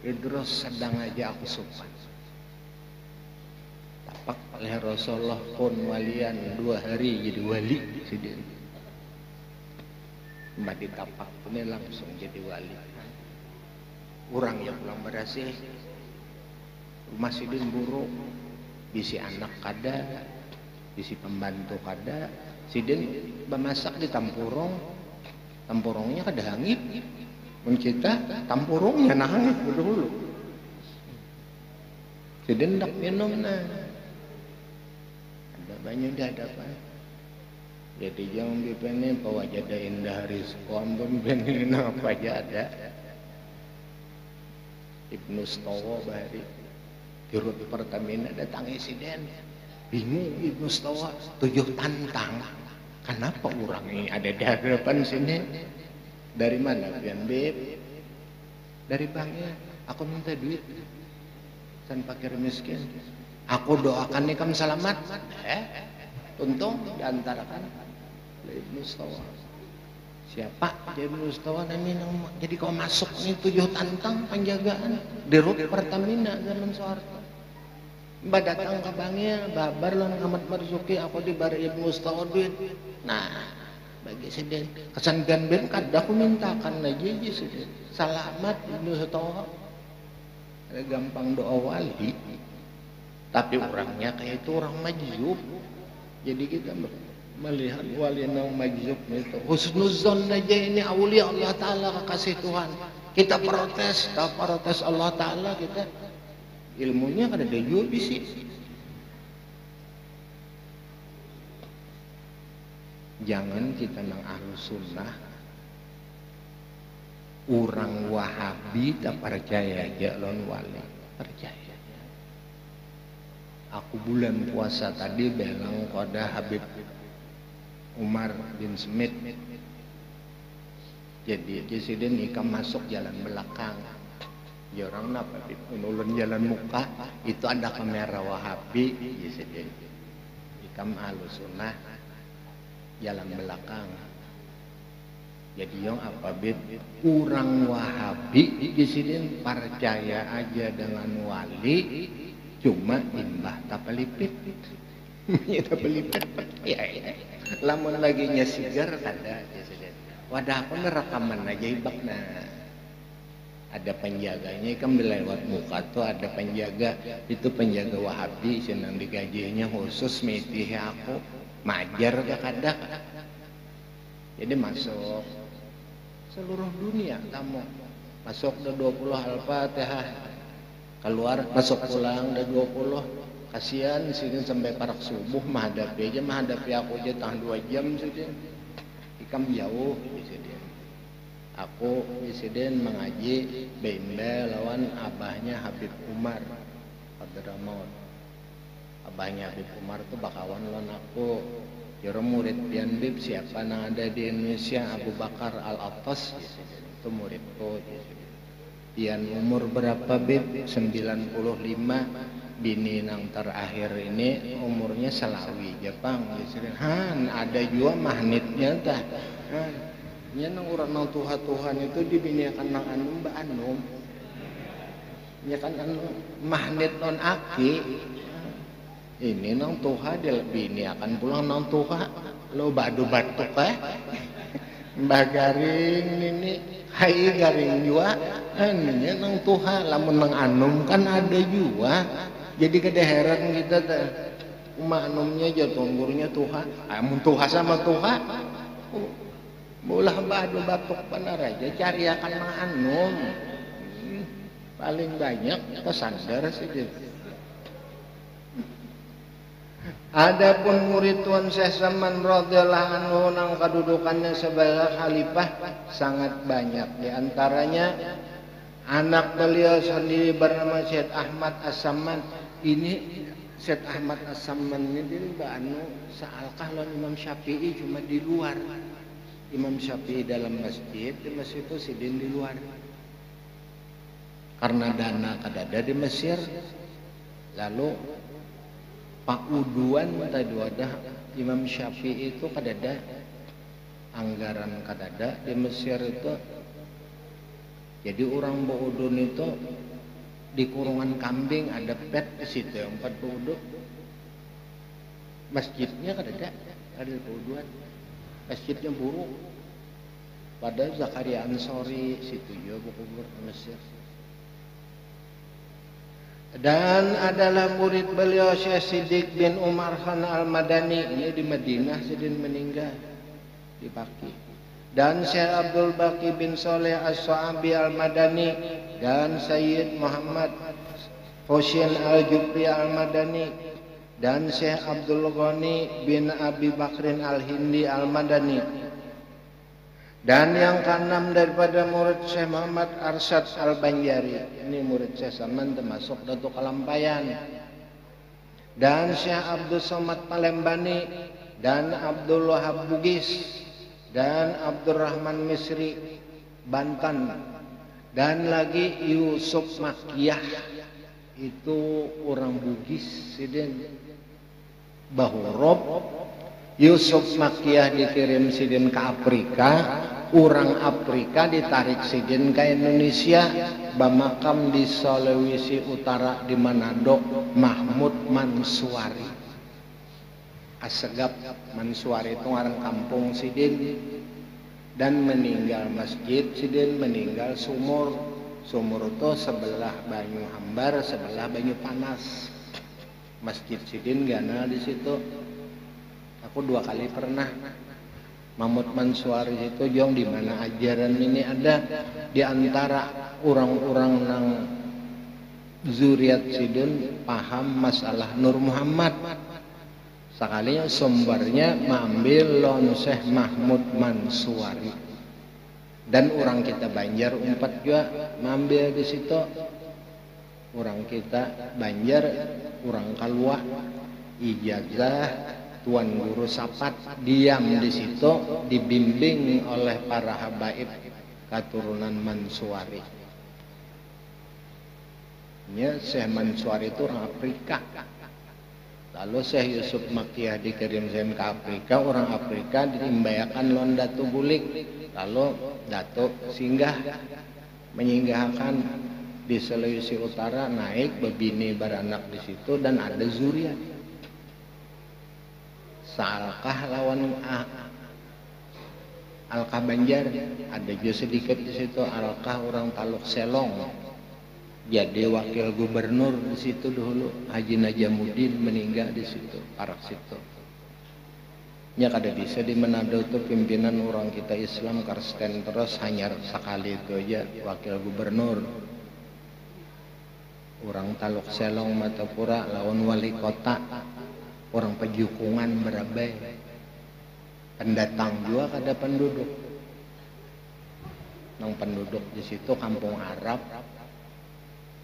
Idrus sedang aja aku sopan tapak oleh Rasulullah pun walian dua hari jadi wali sendiri mbak ditapak punya langsung jadi wali orang yang pulang berasih masih buruk bisi anak kada bisi pembantu kada sidin memasak di tampurong tampurongnya kada hangit mencita tampurongnya nah hangit dulu sidin tak minum nah ada banyak di hadapan jadi jangan bipene bahwa jada indah rizko ampun bipene apa jada Ibnu Stawa bari dirut Pertamina datang insiden bingung Ibnu Stawa tujuh tantang kenapa orang ini ada di hadapan sini dari mana pian bib dari banknya aku minta duit dan fakir miskin aku doakan nikam selamat eh untung diantarakan Ibnu Stawa siapa Ibnu Stawa jadi kalau masuk nih tujuh tantang penjagaan di rut Pertamina zaman Soeharto mbak datang ke bangil babar lan Ahmad Marzuki aku di bar Ibnu Stawa duit nah bagi sedih kesan gandeng kada aku mintakan lagi sedih salamat Ibnu Stawa gampang doa wali tapi orangnya kayak itu orang majub jadi kita melihat wali yang majzub itu husnuzon aja ini awliya Allah Ta'ala kasih Tuhan kita protes tak protes Allah Ta'ala kita ilmunya kada ada juga bisi jangan kita nang ahlu sunnah orang wahabi tak percaya jalan wali percaya aku bulan puasa tadi belang koda Habib Umar bin Smith jadi disiden ikam masuk jalan belakang orang napa ulun jalan muka itu ada kamera wahabi disiden ikam alusunah jalan belakang jadi yang apa bib kurang wahabi disiden percaya aja dengan wali cuma imbah tak pelipit ya tak pelipit ya ya lamun lagi nyesigar kada wadah pun rekaman aja ibakna ada penjaganya kan lewat muka tuh ada penjaga itu penjaga wahabi senang digajinya khusus mitih aku majar ke kada jadi masuk seluruh dunia tamu masuk ke dua puluh Al-Fatihah keluar masuk pulang ada dua puluh kasihan sini sampai parak subuh menghadapi aja menghadapi aku aja tahan dua jam sini ikam jauh aku disiden mengaji benda lawan abahnya Habib Umar Abdurrahman. Abahnya Habib Umar tuh bakawan lawan aku. Jero murid pian Bib siapa nang ada di Indonesia Abu Bakar Al-Attas itu muridku. Pian umur berapa Bib? sembilan puluh lima. Bini nang terakhir ini umurnya selawi Jepang. Han ada juga magnetnya tah. Nya nang urang nang tuha-tuhan itu dibiniakan nang anum ba anum. Nya kan anum magnet non aki. Ini nang tuha dibiniakan pulang nang tuha. Lo badu batuk eh. Mbah garing ini hai garing jua. Nya nang tuha lamun nang anum kan ada jua. Jadi kada heran kita teh maknumnya jatuh umurnya tuha, amun tuha sama tuha. Ulah badu batuk benar aja cari akan menganum. Hmm, paling banyak kesandar saja. Adapun murid Tuan Syekh Saman radhiyallahu anhu nang kadudukannya sebagai khalifah sangat banyak. Di antaranya anak beliau sendiri bernama Syekh Ahmad As-Saman. Ini Syekh Ahmad As-Saman ini diri ba'anu sealkah lawan Imam Syafi'i cuma di luar. Imam Syafi'i dalam masjid, di masjid itu sidin di luar. Karena dana kadada di Mesir, lalu pauduan tadi wadah Imam Syafi'i itu kadada anggaran kadada di Mesir itu. Jadi orang baudun itu di kurungan kambing ada pet di situ yang empat bauduk. Masjidnya kadada ada bauduan. Masjidnya buruk. Padahal Zakaria Ansari situ juga berkubur di Mesir. Dan adalah murid beliau Syekh Siddiq bin Umar Khan Al-Madani. Ini di Madinah sidin meninggal di Baki. Dan Syekh Abdul Baqi bin Saleh As-Sa'bi Al-Madani dan Syed Muhammad Husain Al-Jubri Al-Madani dan Syekh Abdul Ghani bin Abi Bakrin Al-Hindi Al-Madani. Dan yang keenam daripada murid Syekh Muhammad Arsyad Al Banjari. Ini murid Syekh Saman termasuk Datuk Kalampayan. Dan Syekh Abdul Somad Palembani dan Abdul Wahab bin Bugis dan Abdurrahman Misri Bantan dan lagi Yusuf Makiyah itu orang Bugis sidin Bahurop. Yusuf Makiyah dikirim sidin ke Afrika, orang Afrika ditarik sidin ke Indonesia, bamakam di Sulawesi Utara di Manado Mahmud Manshuri. Asegap Mansuari itu orang kampung sidin dan meninggal masjid sidin meninggal sumur. Sumur itu sebelah banyu hambar, sebelah banyu panas. Masjid sidin gana di situ. Aku dua kali pernah. Mahmud Mansuari itu jong di mana ajaran ini ada di antara orang-orang nang zuriat sidin paham masalah Nur Muhammad. Sekalinya sumbernya mengambil lon Syekh Mahmud Manshuri dan orang kita Banjar umpat juga mengambil di situ. Orang kita Banjar orang Kalua ijazah Tuan Guru Sapat diam di situ dibimbing oleh para habaib keturunan Manshuri. Nya Syekh Manshuri itu orang Afrika. Lalu Syekh Yusuf Makiyah dikirim ke Afrika, orang Afrika diimbayakan lon Datu Bulik. Lalu Datu singgah, menyanggahkan di Sulawesi Utara naik bebini beranak di situ dan ada zuriat. Salkah lawan Alkah Banjar, ada juga sedikit di situ Alkah orang Taluk Selong. Jadi wakil gubernur di situ dulu Haji Najamuddin meninggal di situ parak situ. Nya kada bisa di Manado itu pimpinan orang kita Islam karsten terus hanya sekali itu aja wakil gubernur. Orang Taluk Selong Matapura lawan wali kota orang Pejukungan Berabai. Pendatang juga kada penduduk. nang penduduk di situ kampung Arab,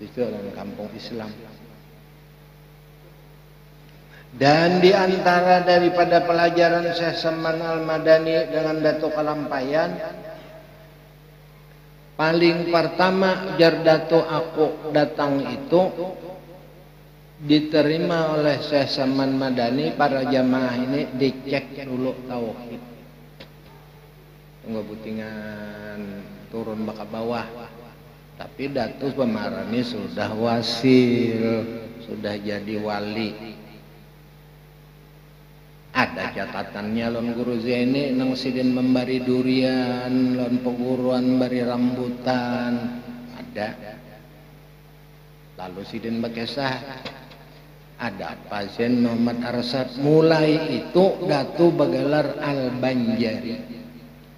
di situ dan kampung Islam. Dan di antara daripada pelajaran Syekh Saman Al-Madani dengan Datuk Kalampayan, paling pertama jar Datuk aku datang itu diterima oleh Syekh Saman Madani, para jamaah ini dicek dulu tauhid. Tunggu putingan turun baka bawah. Tapi Datuk Pemarani sudah wasil, sudah jadi wali. Ada catatannya lon Guru Zaini nang sidin membari durian, lon peguruan bari rambutan. Ada. Lalu sidin bekesah. Ada pasien Muhammad Arsyad. Mulai itu Datuk Bagalar Al-Banjari.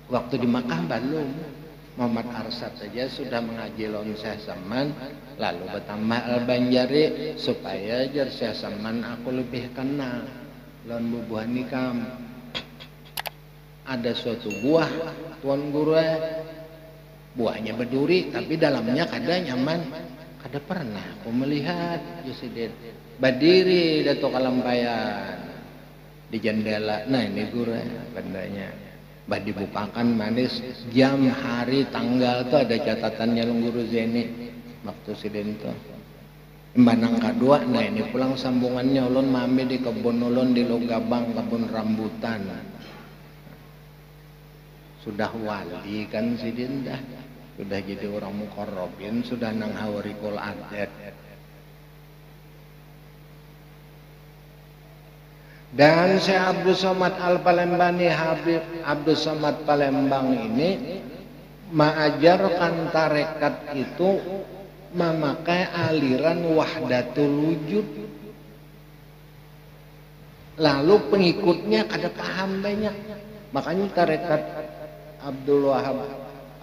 Waktu di Makkah belum, Muhammad Arsyad saja sudah mengaji lon Syekh Saman, lalu bertambah Al-Banjari supaya jar Syekh Saman aku lebih kenal lon bubuhan nikam. Ada suatu buah tuan guru, buahnya berduri tapi dalamnya kada nyaman, kada pernah aku melihat. Yusidin berdiri Datuk Kalampayan di jendela. Nah ini guru bendanya bah dibukakan manis jam hari tanggal tuh ada catatannya lung Guru Zaini waktu sidin tuh Banang kadua. Nah ini pulang sambungannya ulun mami di kebun ulun di Logabang, kebun rambutan. Sudah wali kan sidin dah, sudah jadi orang muqarrabin, sudah nang hawarikul adat. Dan Syekh Abdul Somad Al-Palembani, Habib Abdul Somad Palembang ini mengajarkan tarekat itu memakai aliran wahdatul wujud. Lalu pengikutnya kada paham banyak. Makanya tarekat Abdul Wahab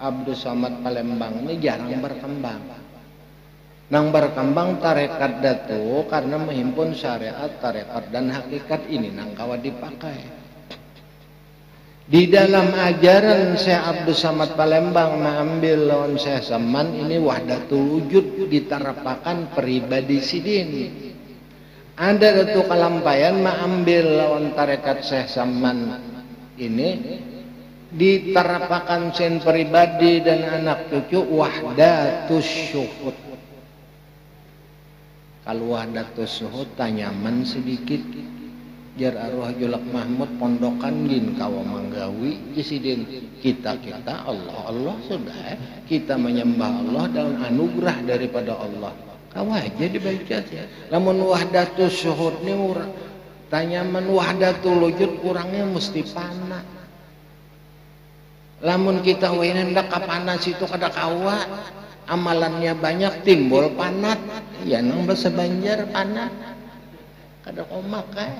Abdul Somad Palembang ini jarang berkembang. Nang berkembang tarekat Datuk karena menghimpun syariat, tarekat dan hakikat ini nang kawa dipakai. Di dalam ajaran Syekh Abdul Somad Palembang mengambil lawan Syekh Saman ini wahdatul wujud ditarapakan pribadi sidin. Ada Datuk Kalampayan mengambil lawan tarekat Syekh Saman ini ditarapakan sen pribadi dan anak cucu wahdatus syuhud. Kalau wahdatus syuhud tanyaman sedikit, jar arwah julak Mahmud pondokan gin kawa manggawi jisidin. Kita kita Allah Allah sudah, kita menyembah Allah dalam anugerah daripada Allah. Kawa aja dibaca. Namun wahdatus syuhud ni tanyaman wahdatul wujud kurangnya mesti panah. Namun kita wainin dak kapanas itu kada kawa. Amalannya banyak timbul panat, ya nang bahasa Banjar panat, kada komak eh.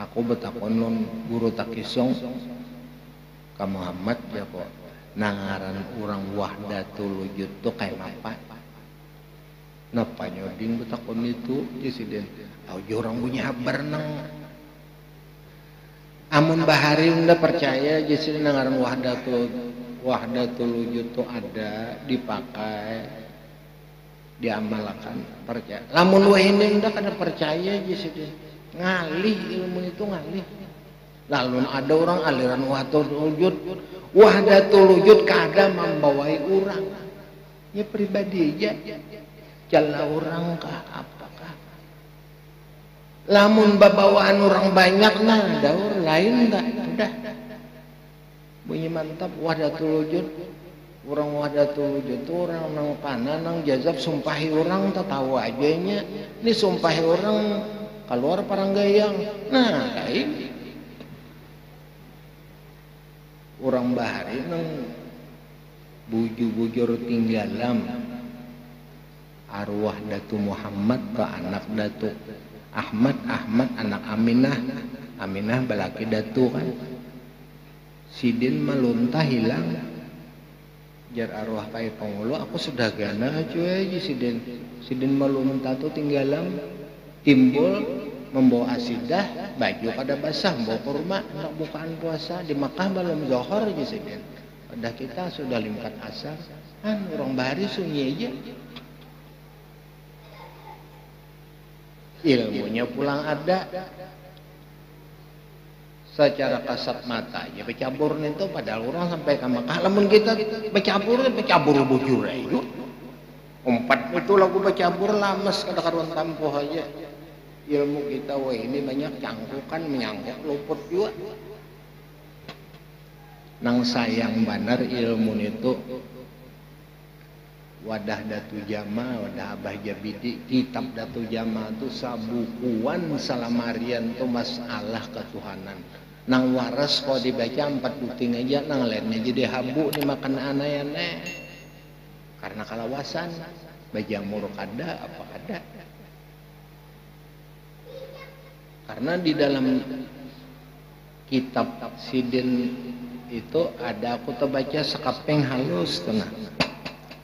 Aku betakon lon guru takisong, ka Muhammad ya kok nangaran orang wahdatul wujud tu kayak apa? Napa nyoding betakon itu disiden? Aku jorang punya habar nang. Amun bahari unda percaya disiden nangaran wahdatul wahdatul wujud itu ada, dipakai, diamalkan, percaya. Lamun wahini ndak kada percaya aja sedih. Ngalih ilmu itu ngalih. Lalu ada orang aliran wahdatul wujud, wahdatul wujud kada membawai orang. Ya pribadi aja. Jala orang kah apakah? Lamun babawaan orang banyak nah, ada orang lain ndak udah. Bunyi mantap wahdatul wujud. Orang wahdatul wujud itu orang nang panah nang jazab sumpahi orang tak tahu aja nya. Ini sumpahi orang keluar paranggayang. Nah, lain. Orang bahari nang bujur-bujur tinggalam arwah Datuk Muhammad ke anak Datuk Ahmad, Ahmad anak Aminah, Aminah balaki Datuk kan. Sidin meluntah hilang. Jar arwah kai penghulu aku sudah gana cuy sidin. Sidin meluntah tu tinggalam timbul membawa asidah, baju pada basah, membawa kurma untuk bukaan puasa. Di Makkah belum zuhur aja sekian. Pada kita sudah lingkat asar, kan orang bahari sunyi aja. Ilmunya pulang ada. Secara kasat mata ya bercabur itu, padahal orang sampai ke Makkah lamun kita bercabur bercabur bujur ayo. Umpat itu lagu bercabur lames kada karuan tampuh aja. Ilmu kita wah ini banyak cangkukan menyangkut luput juga. Nang sayang benar ilmu itu wadah Datu Jama, wadah Abah Jabidi, kitab Datu Jama itu sabukuan salamarian itu masalah ketuhanan. Nang waras kalau dibaca empat puting aja, nang lainnya jadi habu dimakan aneh-aneh. Karena kalawasan, bajamur kada apa kada. Karena di dalam kitab Sidin itu ada aku terbaca sekaping halus tengah.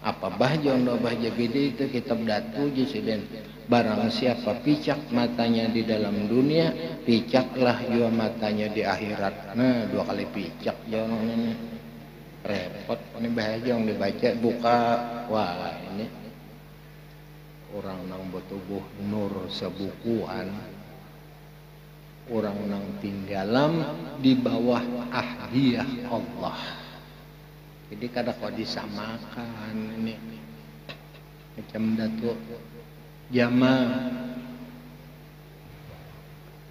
Apa bahja Allah bahja beda itu kitab Datu Sidin. Barang siapa picak matanya di dalam dunia, picaklah juga matanya di akhirat. Nah dua kali picak jangan ini repot. Ini bahja yang dibaca buka wah ini orang nang bertubuh nur sebukuan. Orang nang tinggalam di bawah ahdiyah Allah. Jadi kada kau disamakan ini macam Datuk Jama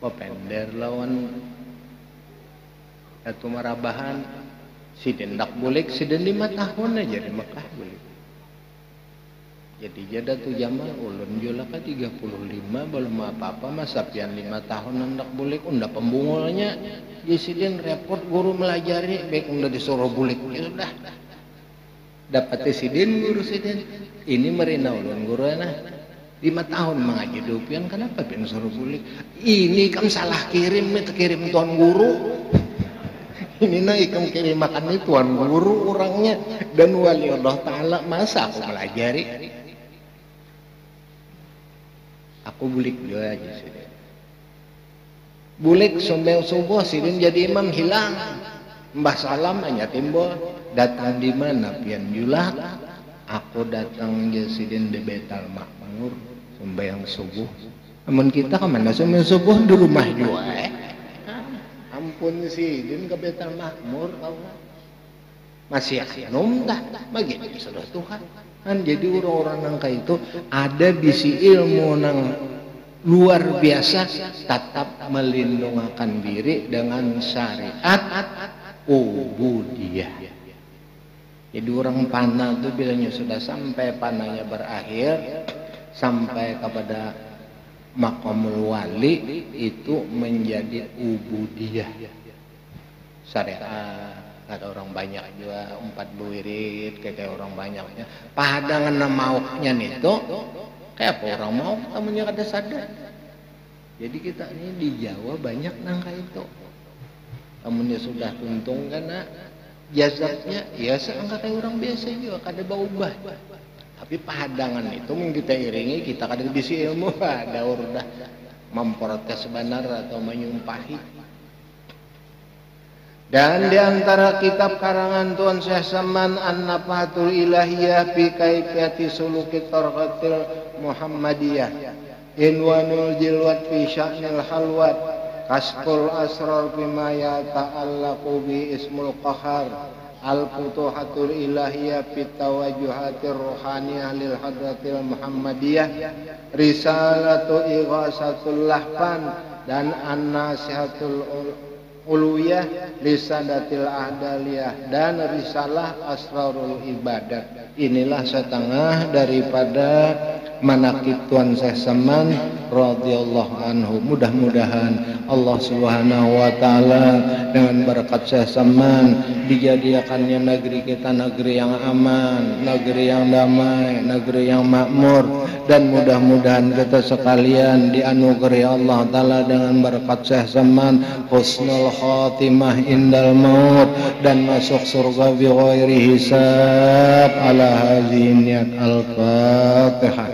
pepender lawan Datuk Marabahan. Si dendak bulik si den lima tahun aja di Mekah bulik. Jadi jeda tu Jamal ulun jolaka tiga puluh lima belum apa-apa mas sapian lima tahun hendak bulik unda pembungulnya disidin repot guru melajari baik unda disuruh bulik ya sudah dapat sidin guru sidin ini merina ulun guru nah lima tahun mengaji dupian kenapa ben suruh bulik ini kan salah kirim itu kirim tuan guru ini naikam kirim makan itu tuan guru orangnya dan wali Allah taala masa aku melajari aku bulik juga aja sudah. Bulik sumbang subuh sidin jadi imam hilang. Mbah salam hanya timbul datang di mana pian julak. Aku datang je sidin di Betal Makmur sumbang subuh. Amun kita ke mana sumbang subuh di rumah juga. Eh? Ampun sidin ke Betal Makmur kau masih anum dah bagi sudah Tuhan. Kan jadi orang-orang nangka itu ada bisi ilmu nang luar biasa tetap melindungakan diri dengan syariat ubudiyah. Jadi orang panah itu bilangnya sudah sampai panahnya berakhir sampai kepada makamul wali itu menjadi ubudiyah syariat. Ada orang banyak juga umpat buirit kayak orang banyaknya padahal ngena maunya itu kayak apa orang mau tamunya kada sadar. Jadi kita ini di Jawa banyak nangka itu tamunya sudah tuntung karena jazatnya ya seangka kayak orang biasa juga kada bau bah tapi pahadangan itu kita iringi kita kada bisi ilmu ada urdah memprotes benar atau menyumpahi. Dan di antara kitab karangan Tuan Syekh Saman An-Nafahatul Ilahiyah fi Kaifiyati Suluki Tarqatil Muhammadiyah Inwanul Jilwat fi Sya'nil Halwat Kasful Asrar bima ya ta'allaqu bi Ismul Qahar Al-Futuhatul Ilahiyah fi Tawajuhatir Ruhaniyah lil Hadratil Muhammadiyah Risalatu Ighasatul Lahfan dan An-Nasihatul Uluyah Risalatil Ahdaliyah dan Risalah Asrarul Ibadat. Inilah setengah daripada Manaqib Tuan Syekh Saman radhiyallahu anhu. Mudah-mudahan Allah Subhanahu wa taala dengan berkat Syekh Saman dijadikannya negeri kita negeri yang aman, negeri yang damai, negeri yang makmur dan mudah-mudahan kita sekalian dianugerahi Allah taala dengan berkat Syekh Saman husnul khatimah indal maut dan masuk surga bi ghairi hisab ala hadhihi niyat al-Fatihah.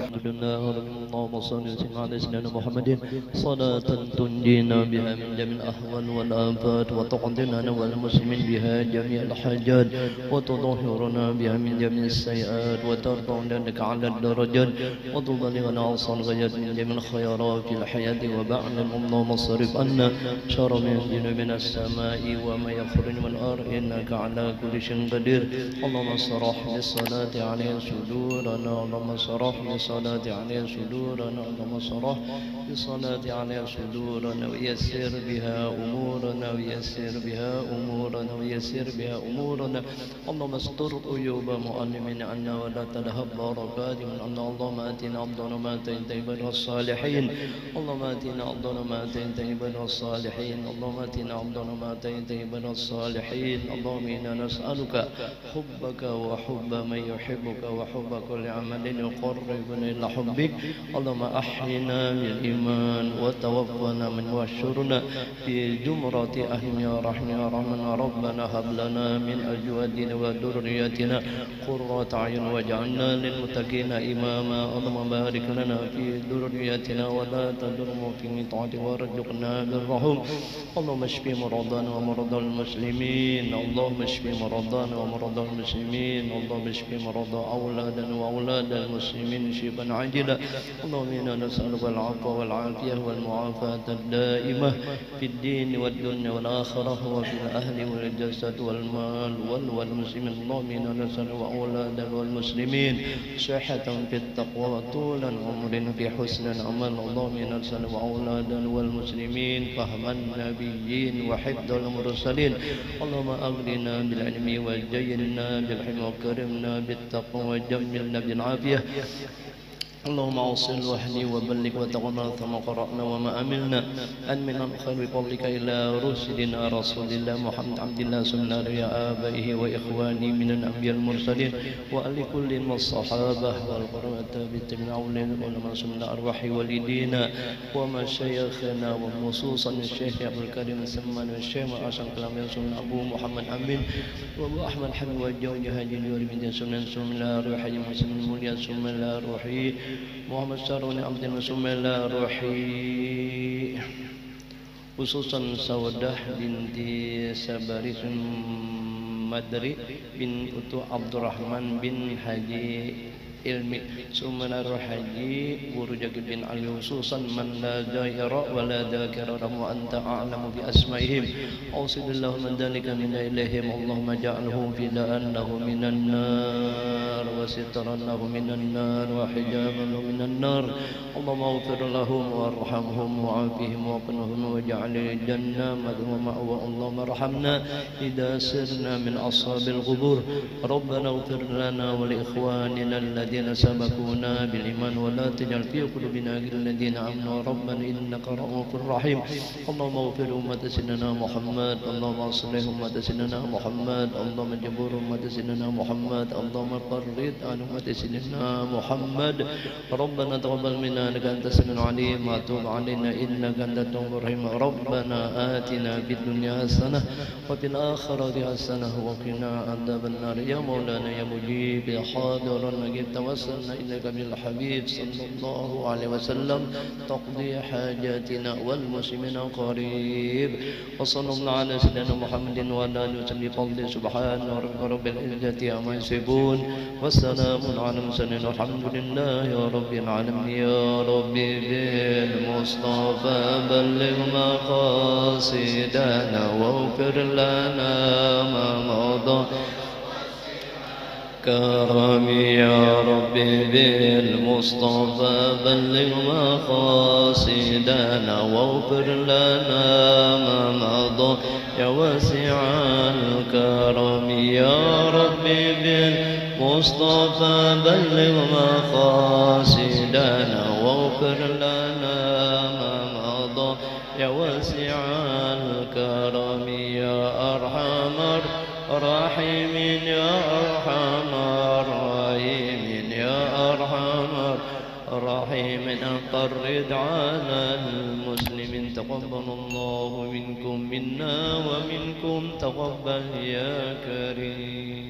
Allahumma salli ala sayyidina Muhammadin salatan tunjina biha min jami'il ahwal wal afat wa tuqdina wal muslimin biha jami'al hajat wa tudhhiruna biha min jami'is sayiat wa tarfa'una bika 'ala darajat wa tuballighuna awsan ghayat min jami'il khairat fil hayati wa ba'da al-umma masrif anna syarra min junubinas samai wa ma yakhruju min ar innaka 'ala kulli syai'in qadir Allahumma sharah li salati 'alayhi sudurana Allahumma sharah li salati 'alayhi sudurana Allahumma sharah li salati 'alayhi sudurana wa yassir biha umurana wa yassir biha umurana wa yassir biha umurana Allahumma astur uyuba mu'allimina anna wa la tadhhab barakat min anna Allahumma atina afdala ma ta'tayban as-salihin Allahumma atina afdala ma ta'tayban as-salihin Allahumma atina afdala ma ta'tayban as-salihin Allahumma inna nas'aluka hubbaka wa hubba man yuhibbuka wa hubba kulli amalin yuqarribuna ila hubbik Allahumma ahyina bil iman wa tawaffana min washuruna fi jumrati ahli ya rahman ya rahman rabbana hab lana min ajwadina wa dhurriyyatina qurrata a'yun waj'alna lil muttaqina imama Allahumma barik lana fi dhurriyyatina wa la tadurna fi ta'ati warzuqna birrahum Allahumma shfi muradana wa muradal muslimin Allahumma shfi muradana wa muradal muslimin Allahumma shfi murada awladana wa awladal muslimin shifaan ajila Allahumma inna nas'aluka al-'afwa wal 'afiyah wal mu'afata ad-daimah fid din wad dunya wal akhirah wa fil ahli wal jasad wal mal wal wal muslimin Allahumma inna nas'aluka awladana wal muslimin sihatan fit taqwa wa tulan umrin fi husnil amal Allahumma inna nas'aluka awladana wal muslimin fahman nabiyyin wa hifdhal mursalin Allahumma aghnina bil 'ilmi wal jayyidna bil hilmi wa karimna bit taqwa jamilna bil 'afiyah اللهم اوصل وحدي وبلغ وتقبل ثم قرأنا وما أملنا أن من خير بفضلك إلى رسلنا رسول الله محمد عبد الله سمنا يا آبائه وإخواني من الأنبياء المرسلين وآل كل الصحابة والقرآن التابعين من أولي العلماء سمنا أرواح والدينا ومشايخنا وخصوصا الشيخ عبد الكريم السمان والشيخ عشان كلام سمنا أبو محمد أمين وأبو أحمد حمد وجوج هاجين ورميد سمنا سمنا روحي مسلم مولى سمنا روحي Muhammad Sarwani Abdul Musumela Ruhi khususan Saudah binti Sabarisun Madri bin Utu Abdurrahman bin Haji Ilmi Sumana Ruhaji Guru Jaqib bin Ali khususan man la jayra wa la dhakara wa anta a'lamu bi asma'ihim awsidillahu man dalika min ilaihim Allahumma ja'alhu fida'an lahu minan nar wa sitaran lahu minan nar wa hijaban lahu minan nar Allahumma ufir lahum warhamhum wa'afihim wa'akunuhum waja'alil jannah madhu ma'wa Allahumma rahamna idha sirna min ashabil qubur Rabbana ufir lana wa li ikhwanina الذين سبقونا بالإيمان ولا تجعل في قلوبنا غل الذين آمنوا ربنا إنك رؤوف رحيم اللهم اغفر أمة سيدنا محمد اللهم اصلح أمة سيدنا محمد اللهم جبر أمة سيدنا محمد اللهم فرج عن أمة سيدنا محمد ربنا تقبل منا إنك أنت السميع العليم وتب علينا إنك أنت التواب الرحيم ربنا آتنا في الدنيا حسنة وفي الآخرة حسنة وقنا عذاب النار يا مولانا يا مجيب يا حاضرنا توسلنا إليك بالحبيب صلى الله عليه وسلم تقضي حاجاتنا والمسلمين قريب وصلى الله على سيدنا محمد وعلى آله وصحبه بفضله سبحان ربك رب العزة عما يصفون والسلام على المرسلين والحمد لله رب العالمين يا ربي بالمصطفى بلغ مقاصدنا واغفر لنا ما مضى كرمي يا ربي بالمصطفى بلغ مقاصدنا واغفر لنا ما مضى يا واسع الكرم يا ربي بالمصطفى بلغ مقاصدنا واغفر لنا ما مضى يا واسع الكرم يا أرحم الراحمين يا أرحم من أقرد على المسلمين تقبل الله منكم منا ومنكم تقبل يا كريم